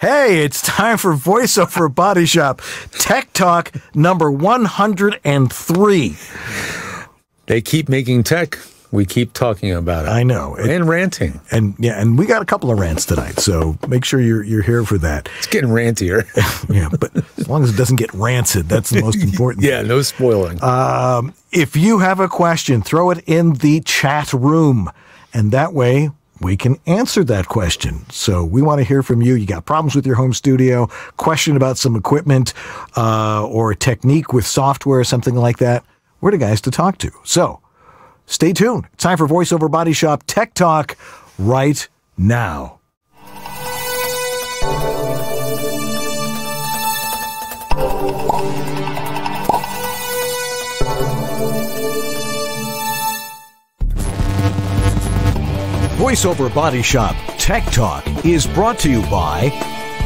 Hey, it's time for VoiceOver Body Shop Tech Talk number 103. They keep making tech. We keep talking about it. I know. And ranting. And yeah, and we got a couple of rants tonight, so make sure you're here for that. It's getting rantier. Yeah, but as long as it doesn't get rancid, that's the most important thing. Yeah, no spoiling. If you have a question, throw it in the chat room, and that way we can answer that question. So we want to hear from you. You got problems with your home studio, question about some equipment or a technique with software or something like that. We're the guys to talk to. So stay tuned. It's time for VoiceOver Body Shop Tech Talk right now. VoiceOver Body Shop Tech Talk is brought to you by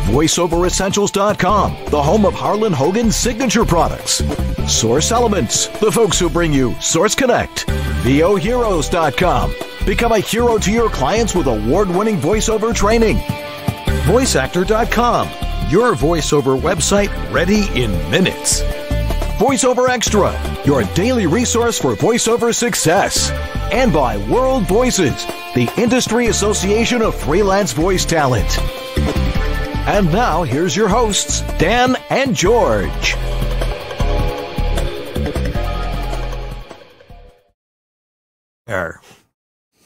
VoiceOverEssentials.com, the home of Harlan Hogan's signature products. Source Elements, the folks who bring you Source Connect. VOHeroes.com, become a hero to your clients with award-winning voiceover training. VoiceActor.com, your voiceover website ready in minutes. VoiceOver Extra, your daily resource for voiceover success. And by World Voices, the industry association of freelance voice talent. And now, here's your hosts, Dan and George.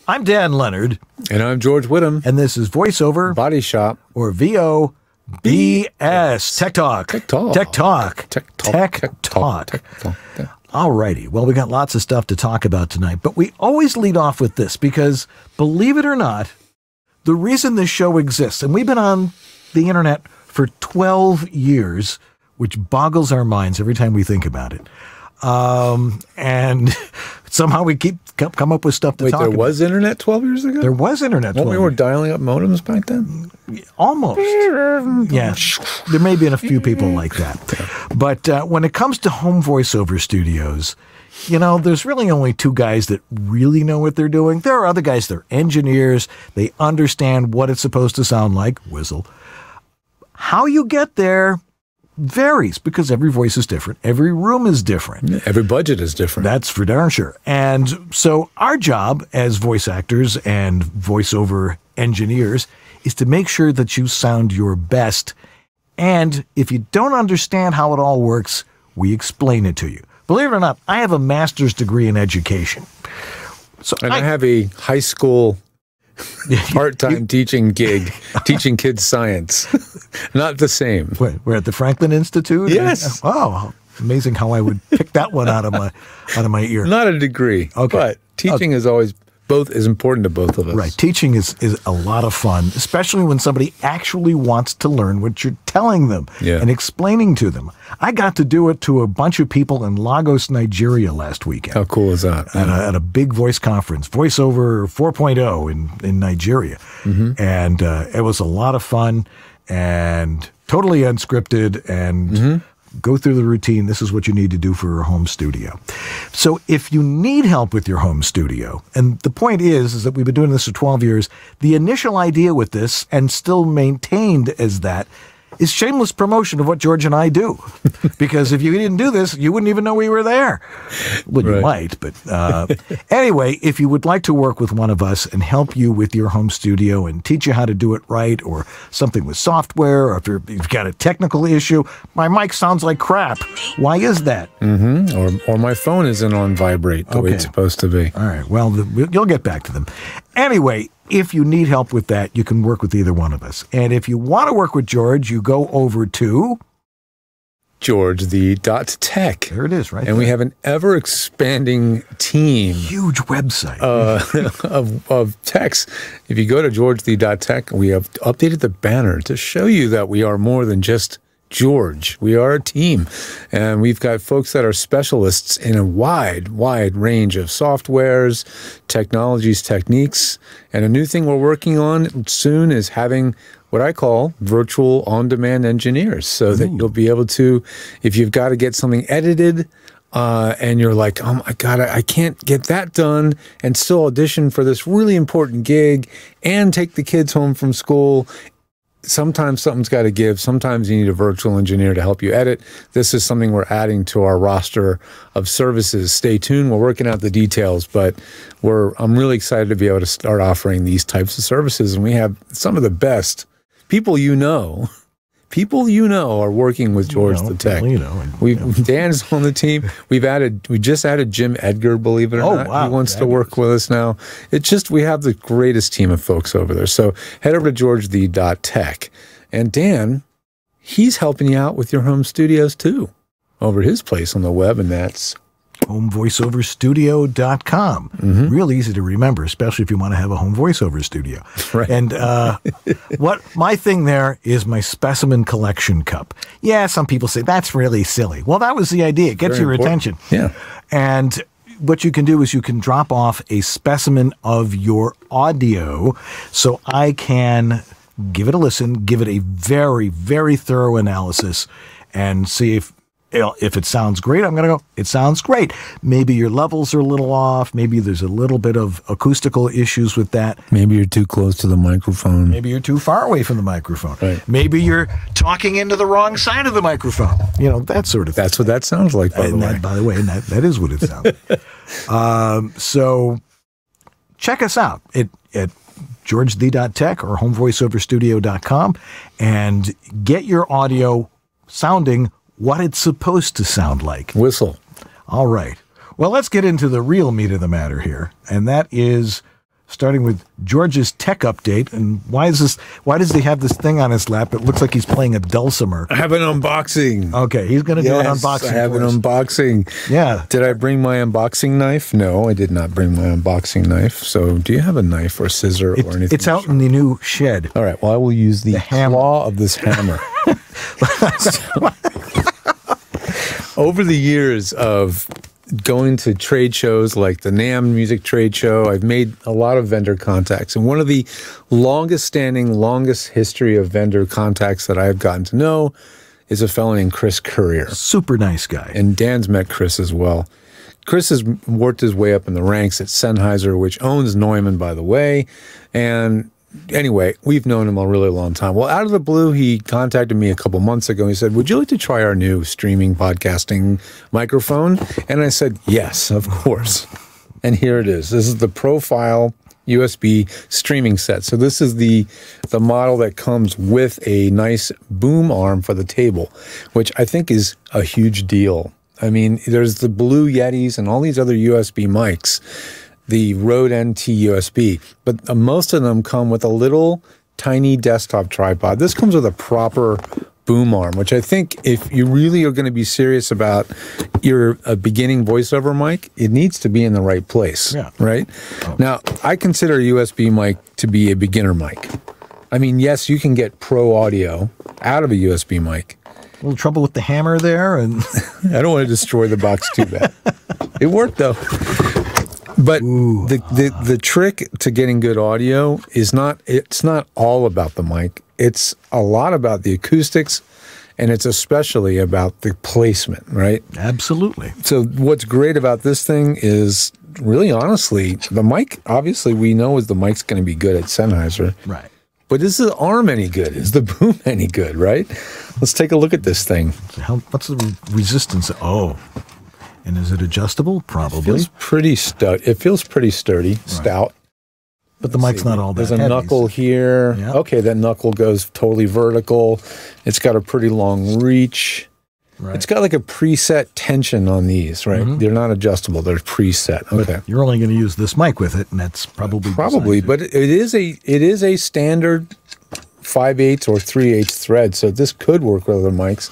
I'm Dan Lenard. And I'm George Whittam. And this is VoiceOver Body Shop, or VOBS Tech Talk. Tech Talk. Tech Talk. Tech Talk. Tech Talk. All righty. Well, we got lots of stuff to talk about tonight, but we always lead off with this because, believe it or not, the reason this show exists, and we've been on the internet for 12 years, which boggles our minds every time we think about it. And somehow we come up with stuff to talk about. Wait, there was internet 12 years ago? There was internet 12 years ago. We were dialing up modems back then? Almost. Yeah. There may have been a few people like that. But when it comes to home voiceover studios, you know, there's really only two guys that really know what they're doing. There are other guys. They're engineers. They understand what it's supposed to sound like. Whistle. How you get there varies because every voice is different. Every room is different. Every budget is different. That's for darn sure. And so our job as voice actors and voiceover engineers is to make sure that you sound your best. And if you don't understand how it all works, we explain it to you. Believe it or not, I have a master's degree in education. So I have a high school part-time teaching gig, teaching kids science. Not the same. We're at the Franklin Institute? Yes. And, wow. Amazing how I would pick that one out of my ear. Not a degree. Okay. But teaching is always important to both of us. Right. Teaching is a lot of fun, especially when somebody actually wants to learn what you're telling them and explaining to them. I got to do it to a bunch of people in Lagos, Nigeria last weekend. How cool is that? At a big voice conference, VoiceOver 4.0 in Nigeria. Mm-hmm. And it was a lot of fun and totally unscripted and go through the routine. This is what you need to do for your home studio. So if you need help with your home studio, and the point is that we've been doing this for 12 years, the initial idea with this, and still maintained as that, is shameless promotion of what George and I do. Because if you didn't do this, you wouldn't even know we were there. Well, you might, but anyway, if you would like to work with one of us and help you with your home studio and teach you how to do it right, or something with software, or if you've got a technical issue, my mic sounds like crap. Why is that? Or my phone isn't on vibrate the way it's supposed to be. All right, well, you'll get back to them. Anyway, if you need help with that, you can work with either one of us. And if you want to work with George, you go over to George the Tech. There it is, right? And there we have an ever-expanding team. Huge website. of techs. If you go to George the Tech, we have updated the banner to show you that we are more than just George. We are a team, and we've got folks that are specialists in a wide range of softwares, technologies, techniques, and a new thing we're working on soon is having what I call virtual on-demand engineers, so that you'll be able to, if you've got to get something edited, and you're like, oh my God, I can't get that done and still audition for this really important gig and take the kids home from school sometimes something's got to give. Sometimes you need a virtual engineer to help you edit. This is something we're adding to our roster of services. Stay tuned. We're working out the details, but I'm really excited to be able to start offering these types of services. And we have some of the best people, are working with George the Tech. Dan's on the team. We just added Jim Edgar, believe it or not. Wow, he wants to work with us now. It's just, we have the greatest team of folks over there. So head over to georgethe.tech. And Dan, he's helping you out with your home studios too, over at his place on the web, and that's homevoiceoverstudio.com. Real easy to remember, especially if you want to have a home voiceover studio. Right. And what my thing there is my specimen collection cup. Yeah, some people say that's really silly. Well, that was the idea. It gets your attention. Yeah. And what you can do is you can drop off a specimen of your audio, so I can give it a listen, give it a very, very thorough analysis, and see if it sounds great, I'm going to go, it sounds great. Maybe your levels are a little off. Maybe there's a little bit of acoustical issues with that. Maybe you're too close to the microphone. Maybe you're too far away from the microphone. Right. Maybe you're talking into the wrong side of the microphone. You know, that sort of thing. That's what that sounds like, by the way, that is what it sounds like. So check us out at georgethe.tech or homevoiceoverstudio.com and get your audio sounding what it's supposed to sound like. Whistle. All right. Well, let's get into the real meat of the matter here, and that is starting with George's tech update. And why does he have this thing on his lap? It looks like he's playing a dulcimer. I have an unboxing. Okay, he's going to do an unboxing. Yes, I have an unboxing. Yeah. Did I bring my unboxing knife? No, I did not bring my unboxing knife. So do you have a knife or scissor or anything? It's out in the new shed. All right, well, I will use the claw of this hammer. Over the years of going to trade shows like the NAMM music trade show, I've made a lot of vendor contacts. And one of the longest standing, longest history of vendor contacts that I've gotten to know is a fellow named Chris Currier. Super nice guy. And Dan's met Chris as well. Chris has worked his way up in the ranks at Sennheiser, which owns Neumann, by the way. And anyway, we've known him a really long time. Well, out of the blue, he contacted me a couple months ago. He said, would you like to try our new streaming podcasting microphone? And I said, yes, of course. And here it is. This is the Profile USB streaming set. So this is the model that comes with a nice boom arm for the table, which I think is a huge deal. I mean, there's the Blue Yetis and all these other USB mics, the Rode NT USB, but most of them come with a little tiny desktop tripod. This comes with a proper boom arm, which I think if you really are going to be serious about your beginning voiceover mic, it needs to be in the right place, right? Now, I consider a USB mic to be a beginner mic. I mean, yes, you can get pro audio out of a USB mic. A little trouble with the hammer there. And I don't want to destroy the box too bad. It worked, though. But the trick to getting good audio is it's not all about the mic. It's a lot about the acoustics, and it's especially about the placement, right? Absolutely. So what's great about this thing is, really honestly, the mic, obviously we know the mic's going to be good at Sennheiser. Right. But is the arm any good? Is the boom any good, right? Let's take a look at this thing. What's the resistance? Oh. And is it adjustable? Probably. It feels pretty sturdy, right. Stout. But the mic's not all that heavy. There's a knuckle here. Yep. Okay, that knuckle goes totally vertical. It's got a pretty long reach. Right. It's got like a preset tension on these, right? They're not adjustable. They're preset. Okay. But you're only going to use this mic with it, and that's probably. But it is a standard 5/8 or 3/8 thread, so this could work with other mics.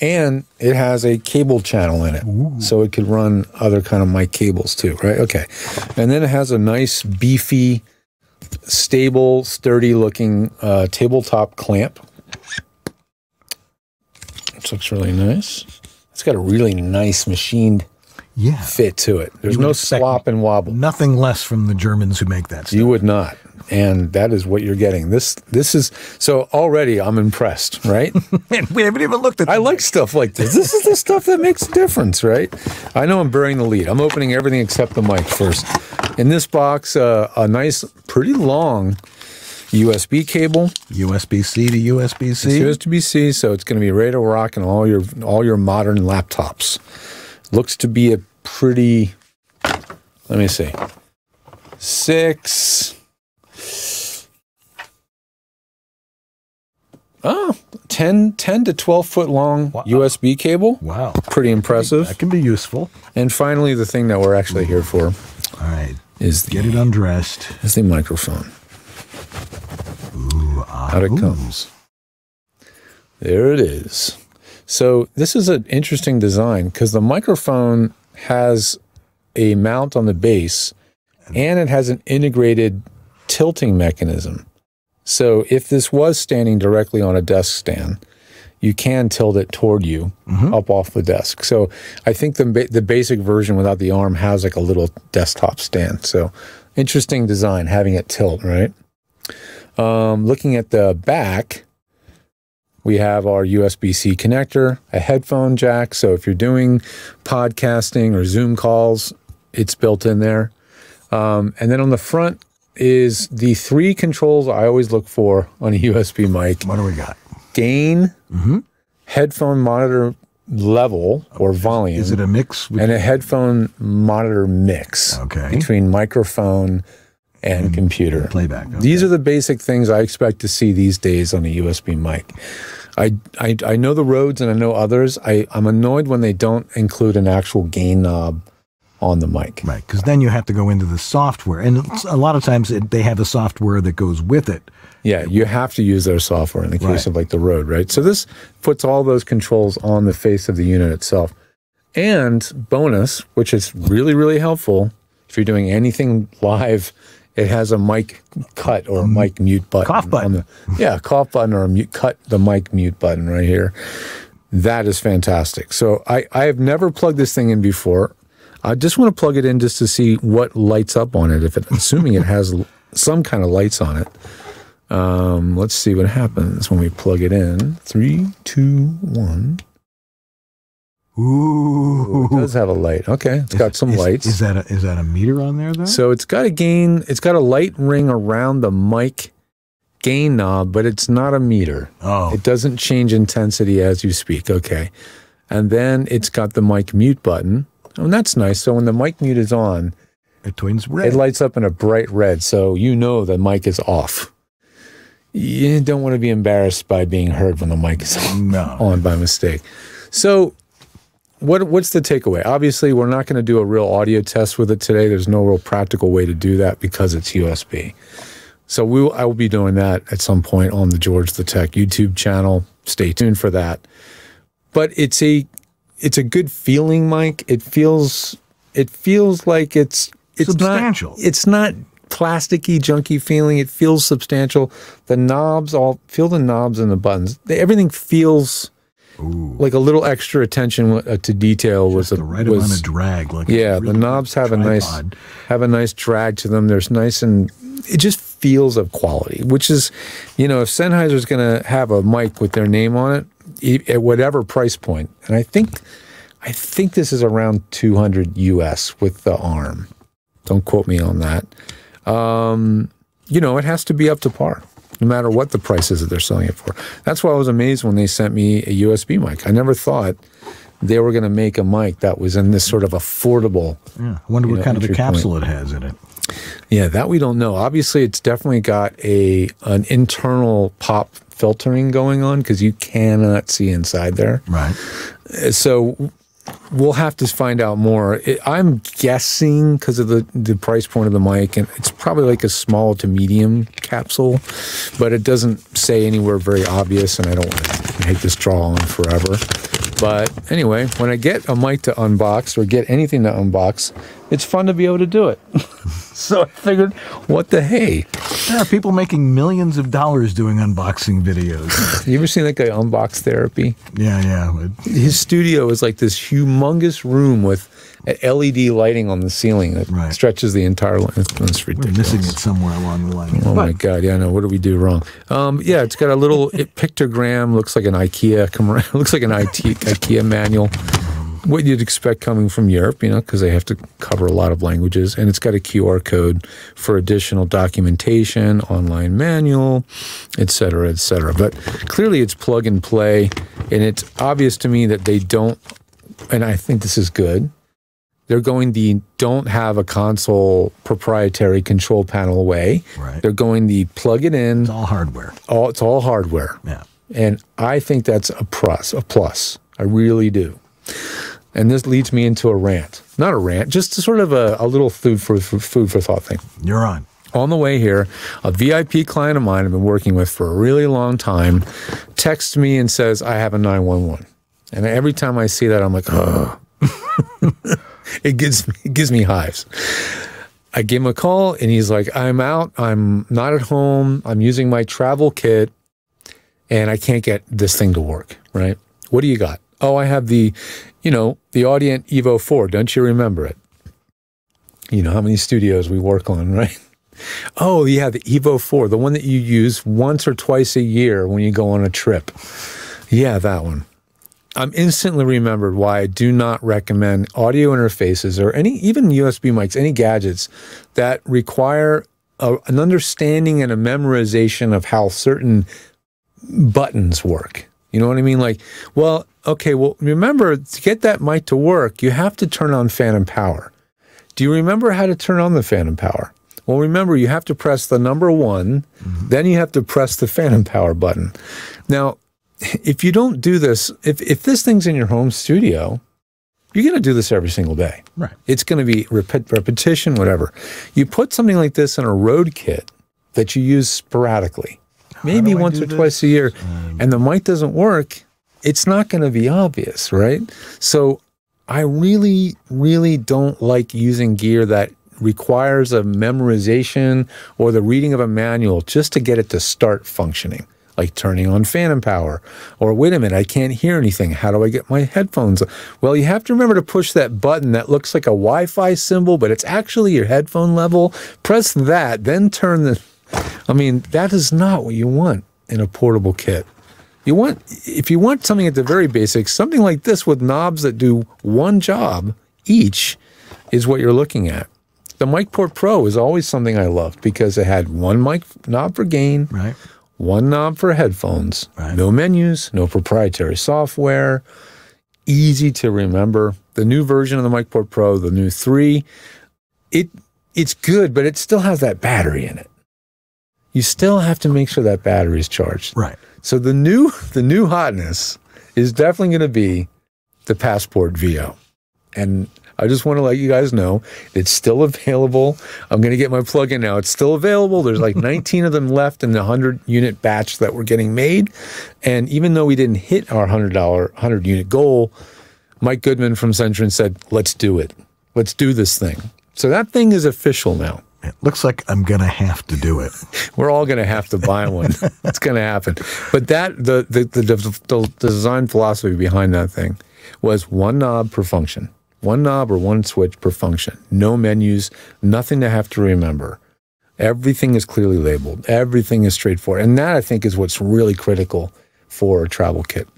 And it has a cable channel in it, so it could run other kind of mic cables too, right? Okay. And then it has a nice, beefy, stable, sturdy-looking tabletop clamp. This looks really nice. It's got a really nice machined fit to it. There's no slop and wobble. Nothing less from the Germans who make that stuff. You would not. And that is what you're getting. This is, so already I'm impressed, right? Man, we haven't even looked at this. I like stuff like this. This is the stuff that makes a difference, right? I know I'm burying the lead. I'm opening everything except the mic first. In this box, a nice, pretty long USB cable. USB-C to USB-C. It's USB-C, so it's going to be ready to rock on all your modern laptops. Looks to be a pretty, let me see, 10 to 12 foot long USB cable. Wow. Pretty impressive. That can be useful. And finally, the thing that we're actually here for. All right. Is get it undressed. Is the microphone. Ooh, out it comes. There it is. So this is an interesting design because the microphone has a mount on the base and it has an integrated tilting mechanism. So if this was standing directly on a desk stand, you can tilt it toward you up off the desk. So I think the basic version without the arm has like a little desktop stand. So interesting design, having it tilt, right? Looking at the back, we have our USB-C connector, a headphone jack. So if you're doing podcasting or Zoom calls, it's built in there. And then on the front is the three controls I always look for on a USB mic. What do we got? Gain, headphone monitor level or volume. Is it a mix? And a headphone monitor mix between microphone and computer. Playback. Okay. These are the basic things I expect to see these days on a USB mic. I know the Rodes and I know others. I'm annoyed when they don't include an actual gain knob on the mic. Right, because then you have to go into the software. And a lot of times they have a software that goes with it. Yeah, you have to use their software in the case of like the Rode, right? So this puts all those controls on the face of the unit itself. And bonus, which is really, really helpful, if you're doing anything live, it has a mic cut or mic mute button. Cough button. Cough button or a mute, cut the mic mute button right here. That is fantastic. So I have never plugged this thing in before. I just want to plug it in just to see what lights up on it, if it, assuming it has some kind of lights on it. Let's see what happens when we plug it in. 3, 2, 1. Ooh, it does have a light. Okay, it's got some lights. Is that a meter on there though? So it's got a gain. It's got a light ring around the mic gain knob, but it's not a meter. Oh, it doesn't change intensity as you speak. Okay, and then it's got the mic mute button. Oh, and that's nice. So when the mic mute is on, it turns red. It lights up in a bright red, so you know the mic is off. You don't want to be embarrassed by being heard when the mic is on by mistake. So what's the takeaway? Obviously, we're not going to do a real audio test with it today. There's no real practical way to do that because it's USB. So I will be doing that at some point on the George the Tech YouTube channel. Stay tuned for that. But it's a good feeling mic. It feels like it's substantial. It's not plasticky, junky feeling. It feels substantial. The knobs, feel the knobs and the buttons. Everything feels like a little extra attention to detail. Just was a, the right was, amount of drag. Like yeah, really the knobs have tripod. a nice drag to them. There's nice and it just feels of quality, which is, you know, if Sennheiser's going to have a mic with their name on it, at whatever price point, and I think this is around $200 US with the arm. Don't quote me on that. You know, it has to be up to par, no matter what the price is that they're selling it for. That's why I was amazed when they sent me a USB mic. I never thought they were going to make a mic that was in this sort of affordable. Yeah, I wonder what kind of a capsule it has in it. Yeah, that we don't know. Obviously, it's definitely got an internal pop filtering going on because you cannot see inside there. Right. So we'll have to find out more. I'm guessing because of the price point of the mic, and it's probably like a small to medium capsule, but it doesn't say anywhere very obvious, and I don't want to make this draw on forever. But anyway, when I get a mic to unbox or get anything to unbox, it's fun to be able to do it. So I figured, what the hey? There are people making millions of dollars doing unboxing videos. You ever seen that guy Unbox Therapy? Yeah. His studio is like this humongous room with LED lighting on the ceiling that stretches the entire line. That's ridiculous. We're missing it somewhere along the line. Oh, my God. Yeah, I know. What did we do wrong? Yeah, it's got a little pictogram. Looks like an IKEA manual. what you'd expect coming from Europe, you know, because they have to cover a lot of languages. And it's got a QR code for additional documentation, online manual, et cetera, et cetera. But clearly it's plug and play. And it's obvious to me that they don't, and I think this is good, they're going the don't have a console proprietary control panel way. Right. They're going the plug it in. It's all hardware. It's all hardware. Yeah. And I think that's a plus. I really do. And this leads me into a rant. Not a rant, just sort of a little food for thought thing. You're on. On the way here, a VIP client of mine I've been working with for a really long time texts me and says, I have a 911. And every time I see that, I'm like, oh. It gives me hives. I give him a call, and he's like, I'm out. I'm not at home. I'm using my travel kit, and I can't get this thing to work, right? What do you got? Oh, I have the, you know, the Audient Evo 4. Don't you remember it? You know how many studios we work on, right? Oh, yeah, the Evo 4, the one that you use once or twice a year when you go on a trip. Yeah, that one. I'm instantly remembered why I do not recommend audio interfaces or any, even USB mics, any gadgets that require an understanding and a memorization of how certain buttons work. You know what I mean? Like, well, okay, well, remember, to get that mic to work, you have to turn on phantom power. Do you remember how to turn on the phantom power? Well, remember, you have to press the number 1, then you have to press the phantom power button. Now, if you don't do this, if this thing's in your home studio, you're going to do this every single day. Right. It's going to be repetition, whatever. You put something like this in a Rode kit that you use sporadically, maybe once or twice a year, and the mic doesn't work, it's not going to be obvious, right? So I really, really don't like using gear that requires a memorization or the reading of a manual just to get it to start functioning. Like turning on phantom power, or wait a minute, I can't hear anything. How do I get my headphones? Well, you have to remember to push that button that looks like a Wi-Fi symbol, but it's actually your headphone level. Press that, then turn the... I mean, that is not what you want in a portable kit. You want, if you want something at the very basics, something like this with knobs that do one job each is what you're looking at. The MicPort Pro is always something I loved because it had one mic knob for gain, right? One knob for headphones, right. No menus, no proprietary software, easy to remember. The new version of the MicPort Pro, the new 3, it's good, but it still has that battery in it. You still have to make sure that battery is charged. Right. So the new hotness is definitely going to be the Passport VO. And I just want to let you guys know it's still available. I'm going to get my plug-in now. It's still available. There's like 19 of them left in the 100-unit batch that we're getting made. And even though we didn't hit our $100-unit goal, Mike Goodman from Centrin said, let's do it. Let's do this thing. So that thing is official now. It looks like I'm going to have to do it. We're all going to have to buy one. It's going to happen. But that the design philosophy behind that thing was one knob per function. One knob or one switch per function. No menus, nothing to have to remember. Everything is clearly labeled. Everything is straightforward. And that, I think, is what's really critical for a travel kit.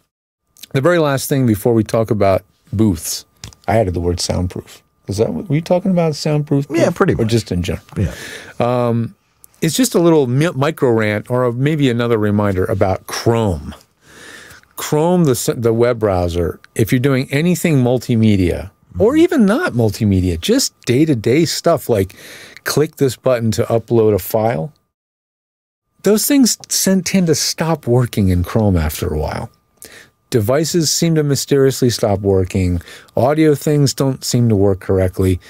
The very last thing before we talk about booths, I added the word soundproof. Is that what, were you talking about soundproof? Yeah, pretty much. Or just in general? Yeah. It's just a little micro rant or maybe another reminder about Chrome. Chrome, the web browser, if you're doing anything multimedia, or even not multimedia, just day-to-day stuff like click this button to upload a file. Those things tend to stop working in Chrome after a while. Devices seem to mysteriously stop working. Audio things don't seem to work correctly.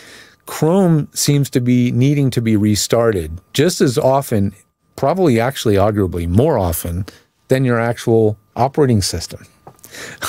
Chrome seems to be needing to be restarted just as often, probably actually arguably more often, than your actual operating system.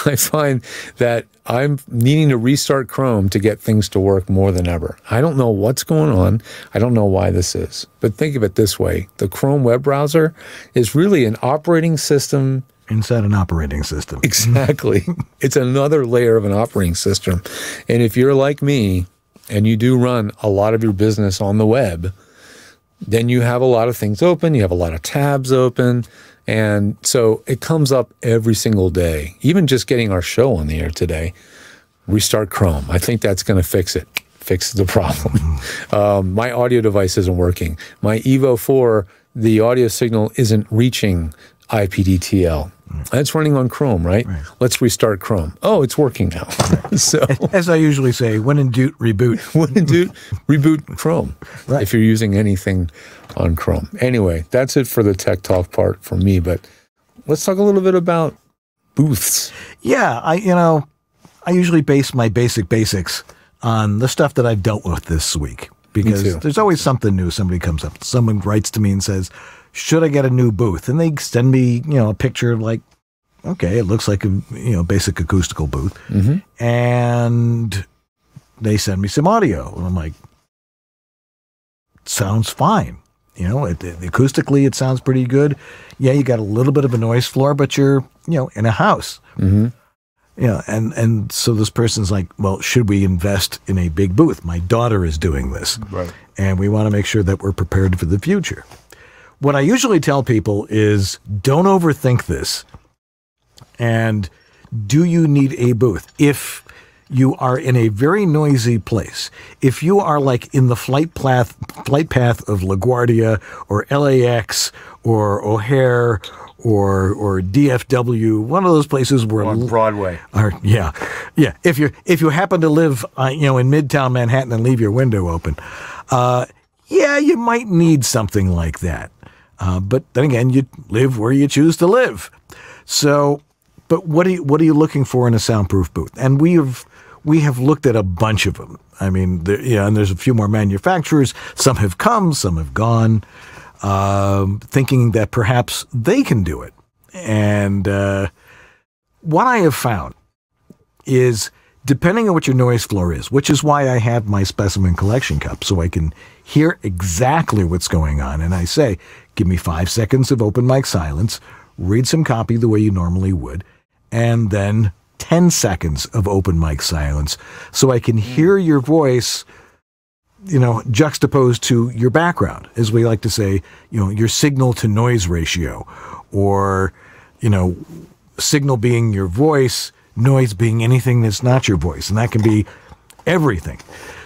I find that I'm needing to restart Chrome to get things to work more than ever. I don't know what's going on. I don't know why this is. But think of it this way. The Chrome web browser is really an operating system. Inside an operating system. Exactly. It's another layer of an operating system. And if you're like me and you do run a lot of your business on the web, then you have a lot of things open. You have a lot of tabs open. And so it comes up every single day. Even just getting our show on the air today, restart Chrome. I think that's going to fix it. Fix the problem. My audio device isn't working. My Evo 4, the audio signal isn't reaching IPDTL. That's running on Chrome, right? Let's restart Chrome. Oh, it's working now. So, as I usually say, when in doot, reboot. When in doot, reboot Chrome. Right. If you're using anything on Chrome. Anyway, that's it for the tech talk part for me. But let's talk a little bit about booths. Yeah, I usually base my basics on the stuff that I've dealt with this week, because there's always something new. Somebody comes up, someone writes to me and says, should I get a new booth? And they send me, a picture of like, okay, it looks like a, basic acoustical booth. Mm-hmm. And they send me some audio. And I'm like, sounds fine. Acoustically, it sounds pretty good. Yeah, you got a little bit of a noise floor, but you're, in a house. Mm-hmm. And so this person's like, well, should we invest in a big booth? My daughter is doing this. Right. And we want to make sure that we're prepared for the future. What I usually tell people is, don't overthink this. And do you need a booth? If you are in a very noisy place, if you are like in the flight path of LaGuardia or LAX or O'Hare or DFW, one of those places where on Broadway. If you happen to live in Midtown Manhattan and leave your window open, yeah, you might need something like that. But then again, you live where you choose to live. So, but what are you looking for in a soundproof booth? And we have looked at a bunch of them. I mean, and there's a few more manufacturers. Some have come, some have gone. Thinking that perhaps they can do it. And what I have found is, depending on what your noise floor is, which is why I have my specimen collection cup, so I can hear exactly what's going on. And I say, give me 5 seconds of open mic silence, read some copy the way you normally would, and then 10 seconds of open mic silence, so I can hear your voice juxtaposed to your background, as we like to say, your signal to noise ratio, or, signal being your voice, noise being anything that's not your voice. And that can be everything.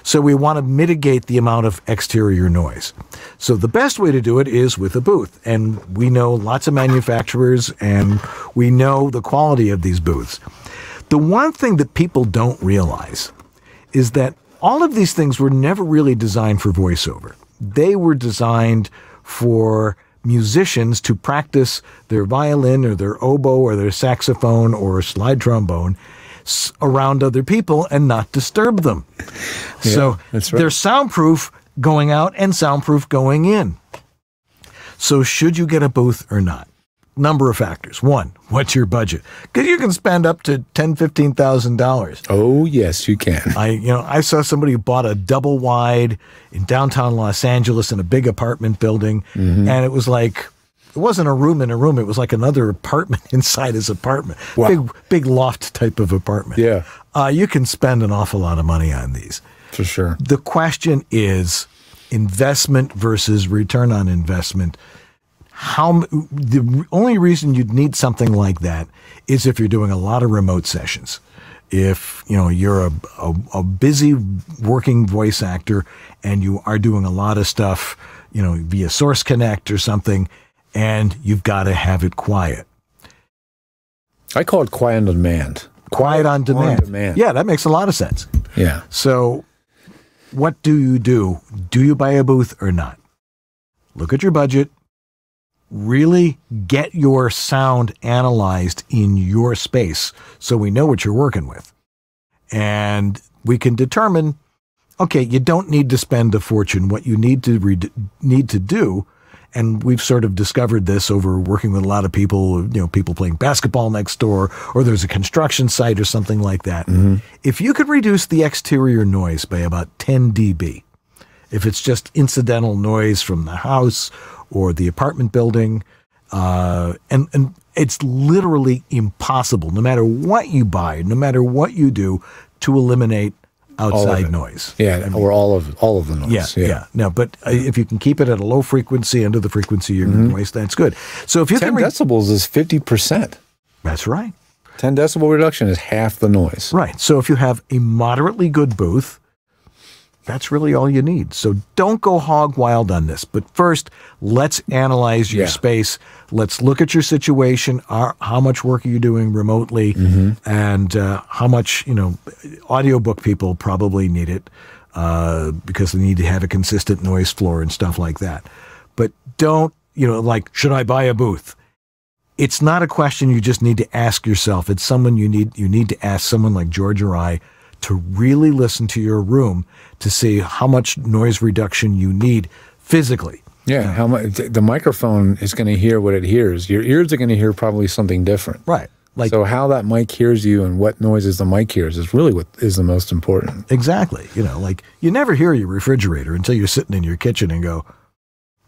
So we want to mitigate the amount of exterior noise. So the best way to do it is with a booth. And we know lots of manufacturers, and we know the quality of these booths. The one thing that people don't realize is that all of these things were never really designed for voiceover. They were designed for musicians to practice their violin or their oboe or their saxophone or slide trombone around other people and not disturb them. Yeah, so that's right. They're soundproof going out and soundproof going in. So should you get a booth or not? Number of factors. One, what's your budget? Because you can spend up to $10,000, $15,000. Oh, yes, you can. I saw somebody who bought a double wide in downtown Los Angeles in a big apartment building, and it was like, it wasn't a room in a room. It was like another apartment inside his apartment. Wow. Big loft type of apartment. Yeah. You can spend an awful lot of money on these. For sure. The question is investment versus return on investment. The only reason you'd need something like that is if you're doing a lot of remote sessions. If you're a busy working voice actor and you are doing a lot of stuff, via Source Connect or something, and you've got to have it quiet. I call it quiet on demand. Quiet on demand. Yeah, that makes a lot of sense. Yeah. So, what do you do? Do you buy a booth or not? Look at your budget. Really get your sound analyzed in your space so we know what you're working with. And we can determine, okay, you don't need to spend a fortune. What you need to do, and we've sort of discovered this over working with a lot of people, people playing basketball next door, or there's a construction site or something like that. Mm-hmm. If you could reduce the exterior noise by about 10 dB, if it's just incidental noise from the house or the apartment building, and it's literally impossible, no matter what you buy, no matter what you do, to eliminate outside noise. Yeah, or all of the noise. Yeah. No, but if you can keep it at a low frequency, under the frequency of your noise, that's good. So if you 10 decibels is 50%. That's right. 10 decibel reduction is half the noise. Right. So if you have a moderately good booth, that's really all you need. So don't go hog wild on this. But first, let's analyze your space. Let's look at your situation. How much work are you doing remotely? And how much, you know, audiobook people probably need it because they need to have a consistent noise floor and stuff like that. But don't, you know, like, should I buy a booth? It's not a question you just need to ask yourself. It's someone you need to ask someone like George or I to really listen to your room to see how much noise reduction you need physically. Yeah, how much the microphone is going to hear what it hears. Your ears are going to hear probably something different. Right. Like, so how that mic hears you and what noises the mic hears is really what is the most important. Exactly. You know, like, you never hear your refrigerator until you're sitting in your kitchen and go,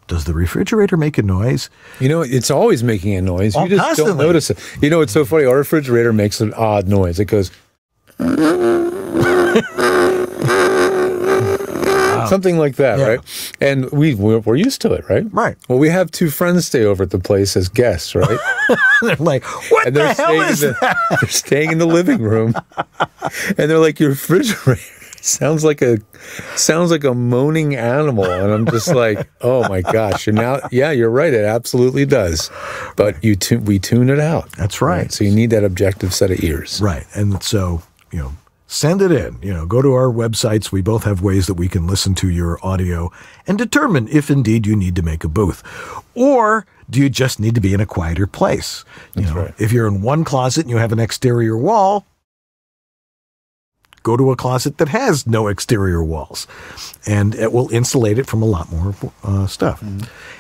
does the refrigerator make a noise? You know, it's always making a noise. You just don't notice it. You know, it's so funny. Our refrigerator makes an odd noise. It goes... something like that, right? And we're used to it, right? Right. Well, we have two friends stay over at the place as guests, right? They're like, what the hell is that? They're staying in the living room. And they're like, your refrigerator sounds like a moaning animal. And I'm just like, oh my gosh. And now, yeah, you're right. It absolutely does. But we tune it out. That's right. So you need that objective set of ears. Right. And so, you know, send it in, you know, go to our websites. We both have ways that we can listen to your audio and determine if indeed you need to make a booth, or do you just need to be in a quieter place? You know, if you're in one closet and you have an exterior wall, go to a closet that has no exterior walls, and it will insulate it from a lot more stuff.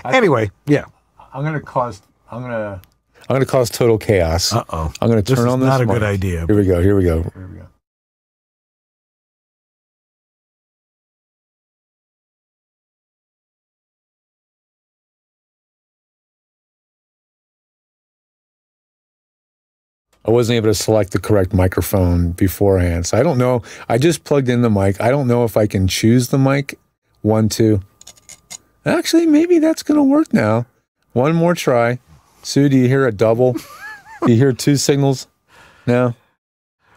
Anyway, yeah. I'm going to cause total chaos. Uh-oh. I'm going to turn on this. This is not a good idea. Here we go. Here we go. Here we go. I wasn't able to select the correct microphone beforehand. So I don't know. I just plugged in the mic. I don't know if I can choose the mic. 1, 2. Actually, maybe that's going to work now. One more try. Sue, do you hear a double? Do you hear two signals? No.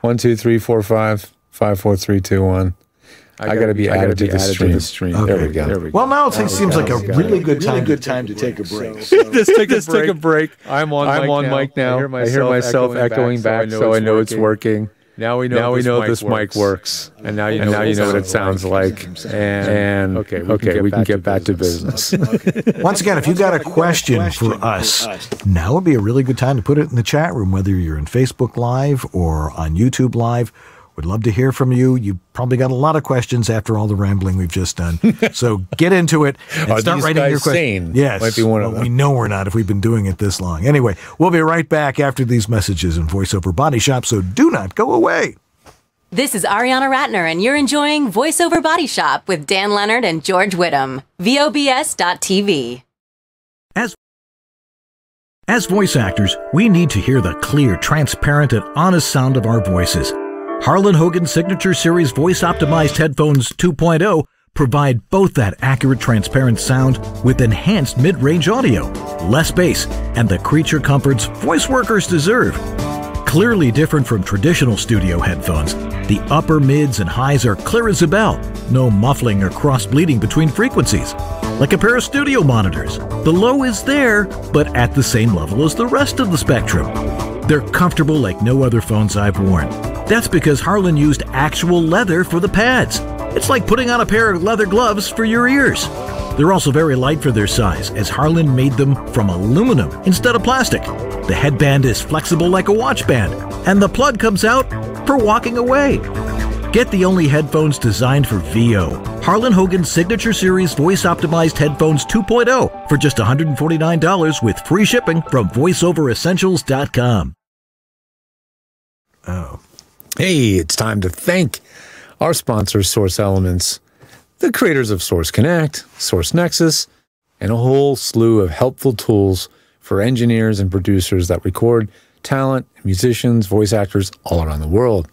1, 2, 3, 4, 5. 5, 4, 3, 2, 1. I got to be added to the stream. Okay. There we go. There we go. Well, now it seems like a really good time to take a break. Take a break. I'm on mic now. I hear myself echoing back, so I know it's working. Now we know this mic works. And now you know what it sounds like. And okay, we can get back to business. Once again, if you've got a question for us, now would be a really good time to put it in the chat room, whether you're in Facebook Live or on YouTube Live. We'd love to hear from you. You probably got a lot of questions after all the rambling we've just done. So get into it and start writing your questions. Yes, might be one of them. We know we're not if we've been doing it this long. Anyway, we'll be right back after these messages in VoiceOver Body Shop, so do not go away. This is Ariana Ratner, and you're enjoying VoiceOver Body Shop with Dan Lenard and George Whittam. VOBS.TV. As voice actors, we need to hear the clear, transparent, and honest sound of our voices. Harlan Hogan's Signature Series voice-optimized headphones 2.0 provide both that accurate, transparent sound with enhanced mid-range audio, less bass, and the creature comforts voice workers deserve. Clearly different from traditional studio headphones, the upper mids and highs are clear as a bell, no muffling or cross-bleeding between frequencies. Like a pair of studio monitors, the low is there, but at the same level as the rest of the spectrum. They're comfortable like no other phones I've worn. That's because Harlan used actual leather for the pads. It's like putting on a pair of leather gloves for your ears. They're also very light for their size, as Harlan made them from aluminum instead of plastic. The headband is flexible like a watch band, and the plug comes out for walking away. Get the only headphones designed for VO. Harlan Hogan's Signature Series voice-optimized headphones 2.0 for just $149 with free shipping from VoiceOverEssentials.com. Oh. Hey, it's time to thank our sponsors, Source Elements, the creators of Source Connect, Source Nexus, and a whole slew of helpful tools for engineers and producers that record talent, musicians, voice actors all around the world.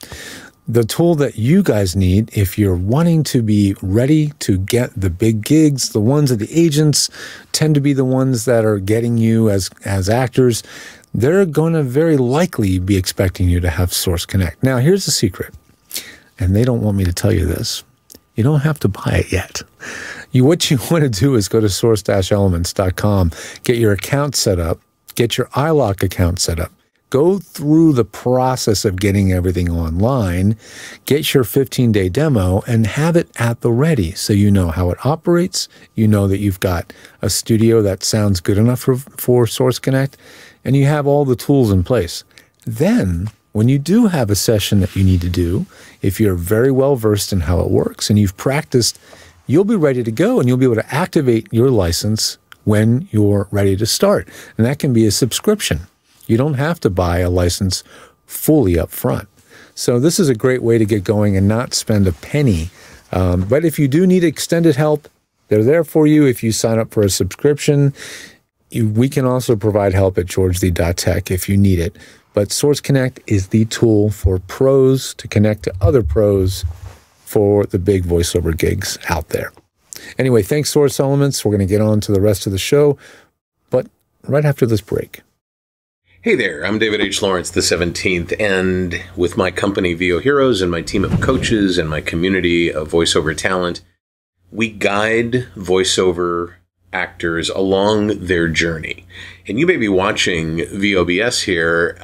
The tool that you guys need if you're wanting to be ready to get the big gigs, the ones that the agents tend to be the ones that are getting you as actors. they're going to very likely be expecting you to have Source Connect. Now, here's the secret, and they don't want me to tell you this. You don't have to buy it yet. What you want to do is go to source-elements.com, get your account set up, get your iLock account set up, go through the process of getting everything online, get your 15-day demo, and have it at the ready so you know how it operates, you know that you've got a studio that sounds good enough for Source Connect, and you have all the tools in place. Then, when you do have a session that you need to do, if you're very well-versed in how it works and you've practiced, you'll be ready to go and you'll be able to activate your license when you're ready to start. And that can be a subscription. You don't have to buy a license fully up front. So this is a great way to get going and not spend a penny. But if you do need extended help, they're there for you if you sign up for a subscription. We can also provide help at georgethe.tech if you need it. But Source Connect is the tool for pros to connect to other pros for the big voiceover gigs out there. Anyway, thanks, Source Elements. We're going to get on to the rest of the show, but right after this break. Hey there, I'm David H. Lawrence, the 17th, and with my company, VO Heroes, and my team of coaches and my community of voiceover talent, we guide voiceover actors along their journey. And you may be watching VOBS here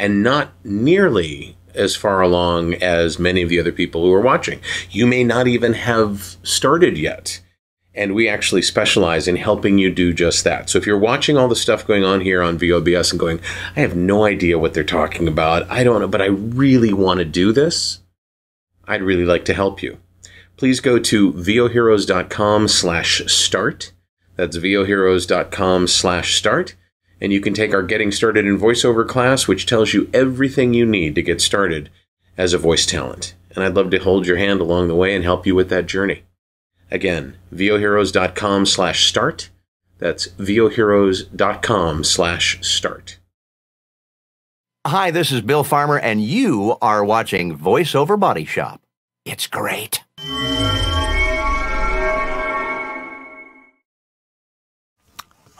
and not nearly as far along as many of the other people who are watching. You may not even have started yet. And we actually specialize in helping you do just that. So if you're watching all the stuff going on here on VOBS and going, I have no idea what they're talking about, I don't know, but I really want to do this, I'd really like to help you. Please go to VOHeroes.com/start. That's VOHeroes.com/start. And you can take our Getting Started in VoiceOver class, which tells you everything you need to get started as a voice talent. And I'd love to hold your hand along the way and help you with that journey. Again, voheroes.com/start. That's voheroes.com/start. Hi, this is Bill Farmer, and you are watching VoiceOver Body Shop. It's great.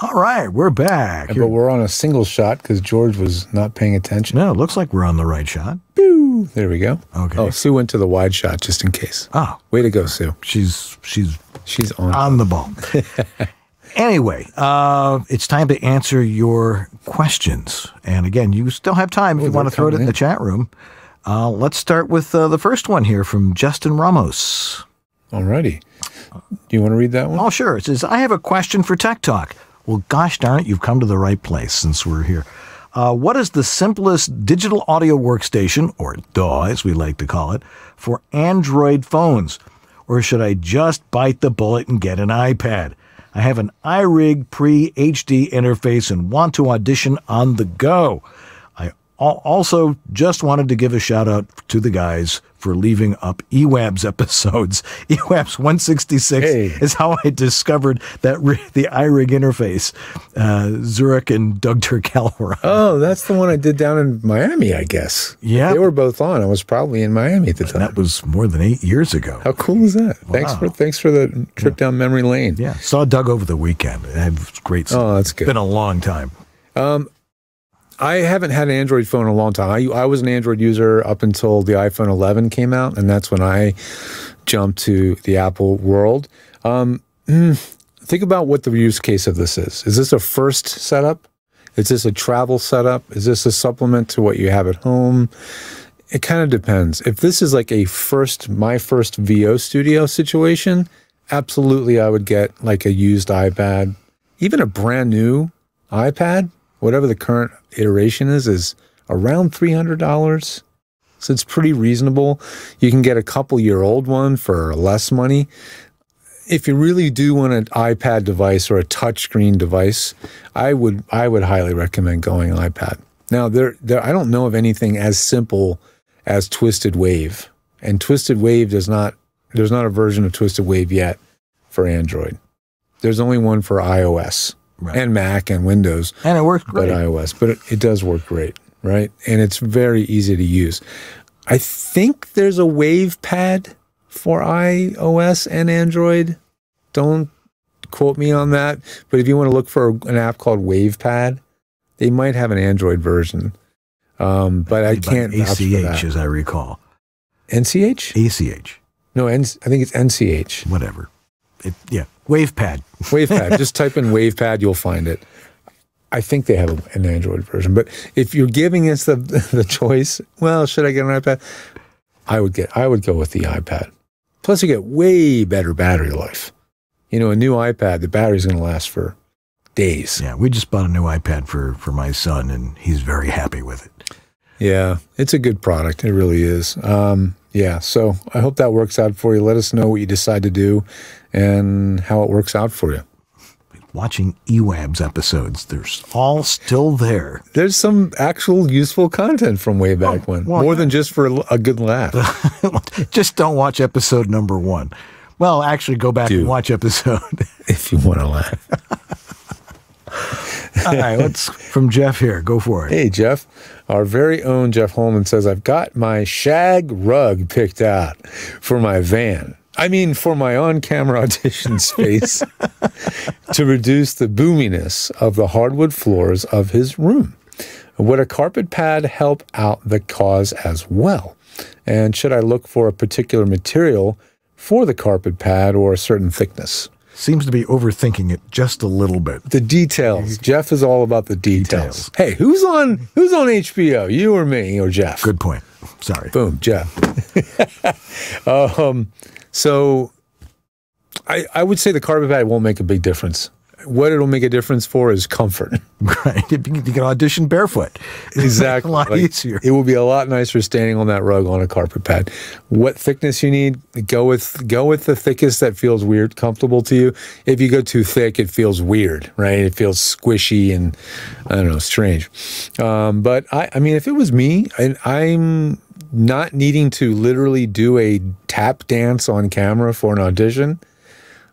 All right, we're back. But we're on a single shot because George was not paying attention. No, it looks like we're on the right shot. Boo! There we go. Okay. Oh, Sue went to the wide shot just in case. Oh. Way to go, Sue. She's on the ball. Anyway, it's time to answer your questions. And again, you still have time if you want to throw it in the chat room. Let's start with the first one here from Justin Ramos. All righty. Do you want to read that one? Oh, sure. It says, I have a question for Tech Talk. Well, gosh darn it, you've come to the right place since we're here. What is the simplest digital audio workstation, or DAW as we like to call it, for Android phones? Or should I just bite the bullet and get an iPad? I have an iRig Pre-HD interface and want to audition on the go. I also just wanted to give a shout out to the guys for leaving up EWABS episodes. EWABS 166 is how I discovered that the iRig interface. Zurich and Doug Turkel were on. Oh, that's the one I did down in Miami, I guess. Yeah. They were both on. I was probably in Miami at the time. That was more than 8 years ago. How cool is that? Wow. Thanks for the trip down memory lane. Yeah. Saw Doug over the weekend. It was great stuff. Oh, that's good. It's been a long time. I haven't had an Android phone in a long time. I was an Android user up until the iPhone 11 came out, and that's when I jumped to the Apple world. Think about what the use case of this is. Is this a first setup? Is this a travel setup? Is this a supplement to what you have at home? It kind of depends. If this is like a my first VO studio situation, absolutely I would get like a used iPad, even a brand new iPad. Whatever the current iteration is around $300. So it's pretty reasonable. You can get a couple-year-old one for less money. If you really do want an iPad device or a touchscreen device, I would highly recommend going iPad. Now, I don't know of anything as simple as Twisted Wave. And Twisted Wave there's not a version of Twisted Wave yet for Android. There's only one for iOS. Right. And Mac and Windows. And it works great. But iOS. But it does work great, right? And it's very easy to use. I think there's a WavePad for iOS and Android. Don't quote me on that. But if you want to look for an app called WavePad, They might have an Android version, but I can't vouch for that. ACH, as I recall. NCH? ACH. No, I think it's NCH. Whatever. Yeah, WavePad. WavePad. Just type in WavePad, you'll find it. I think they have an Android version. But if you're giving us the choice, well, should I get an iPad? I would go with the iPad. Plus, you get way better battery life. You know, a new iPad, the battery's going to last for days. Yeah, we just bought a new iPad for my son, and he's very happy with it. Yeah, it's a good product. It really is. Yeah, so I hope that works out for you. Let us know what you decide to do and how it works out for you. Watching EWABS episodes, they're all still there. There's some actual useful content from way back when, more than just for a good laugh. Just don't watch episode number 1. Well, actually, go back and watch episode. If you want to laugh. All right, let's, from Jeff here, go for it. Hey, Jeff. Our very own Jeff Holman says, I've got my shag rug picked out for my van. I mean, for my on-camera audition space to reduce the boominess of the hardwood floors of his room. Would a carpet pad help out the cause as well? And should I look for a particular material for the carpet pad or a certain thickness? Seems to be overthinking it just a little bit. The details. Jeff is all about the details. Hey, who's on HBO? You or me or Jeff? Good point. Sorry. Boom, Jeff. So I would say the carpet pad won't make a big difference. What it'll make a difference for is comfort. Right. You can audition barefoot. Exactly. A lot easier. It will be a lot nicer standing on that rug on a carpet pad. What thickness you need, go with the thickest that feels weird, comfortable to you. If you go too thick, it feels weird, right? It feels squishy and, I don't know, strange. But, I mean, if it was me, I'm not needing to literally do a tap dance on camera for an audition,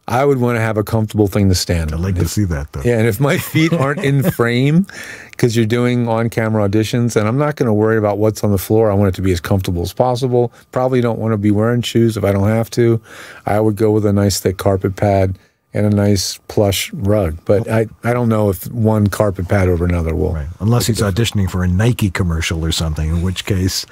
I would want to have a comfortable thing to stand on. I'd like to see that, though. Yeah, and if my feet aren't in frame because you're doing on-camera auditions, and I'm not going to worry about what's on the floor. I want it to be as comfortable as possible. Probably don't want to be wearing shoes if I don't have to. I would go with a nice thick carpet pad and a nice plush rug. But I don't know if one carpet pad over another will. Right. Unless he's auditioning for a Nike commercial or something, in which case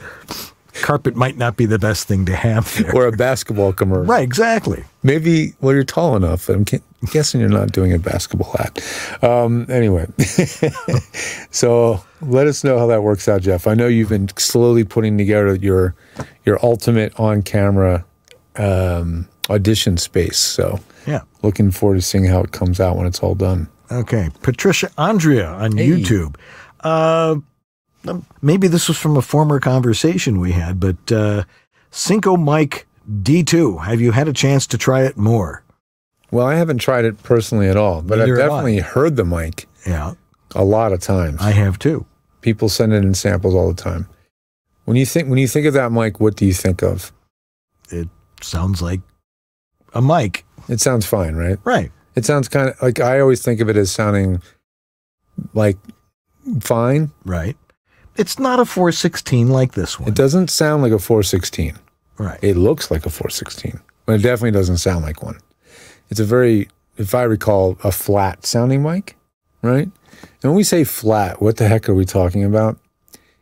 carpet might not be the best thing to have there. Or a basketball commercial. Right, exactly. Maybe, well, you're tall enough. I'm guessing you're not doing a basketball ad. Anyway, so let us know how that works out, Jeff. I know you've been slowly putting together your ultimate on-camera audition space. So yeah, looking forward to seeing how it comes out when it's all done. Okay. Patricia Andrea on YouTube. Maybe this was from a former conversation we had, but Cinco Mike D2, have you had a chance to try it more? Well, I haven't tried it personally at all, but I've definitely heard the mic a lot of times. I have too. People send it in samples all the time. When you think of that mic, what do you think of? It sounds like a mic. It sounds fine, right? Right. It sounds kind of like, I always think of it as sounding like fine. Right. It's not a 416 like this one. It doesn't sound like a 416. Right. It looks like a 416, but it definitely doesn't sound like one. It's a very, if I recall, a flat sounding mic, right? And when we say flat, what the heck are we talking about?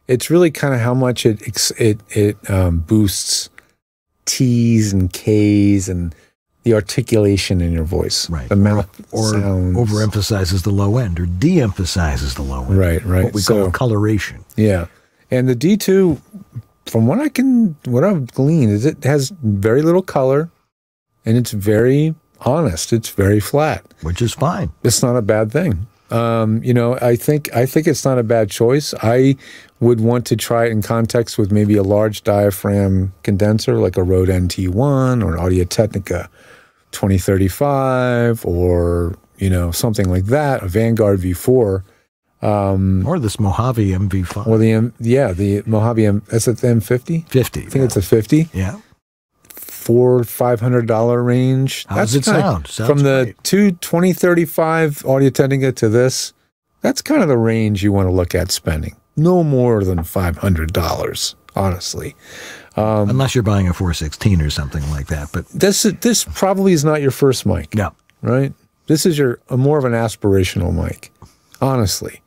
It's really kind of how much it boosts T's and K's and the articulation in your voice, right? The mouth or overemphasizes the low end, or de-emphasizes the low end, right? Right. What we call coloration. Yeah, and the D2, from what I've gleaned, is it has very little color, and it's very honest. It's very flat, which is fine. It's not a bad thing. You know, I think it's not a bad choice. I would want to try it in context with maybe a large diaphragm condenser, like a Rode NT1 or an Audio-Technica 2035, or, you know, something like that, a Vanguard V4, or this Mojave MV5. Well, the Mojave that's at the M50. 50. I think it's a 50. Yeah. $400–$500 range. How does it sound? From the 2035 Audio-Technica to this, that's kind of the range you want to look at spending. No more than $500, honestly. Unless you're buying a 416 or something like that, but this probably is not your first mic. No, right? This is more of an aspirational mic, honestly.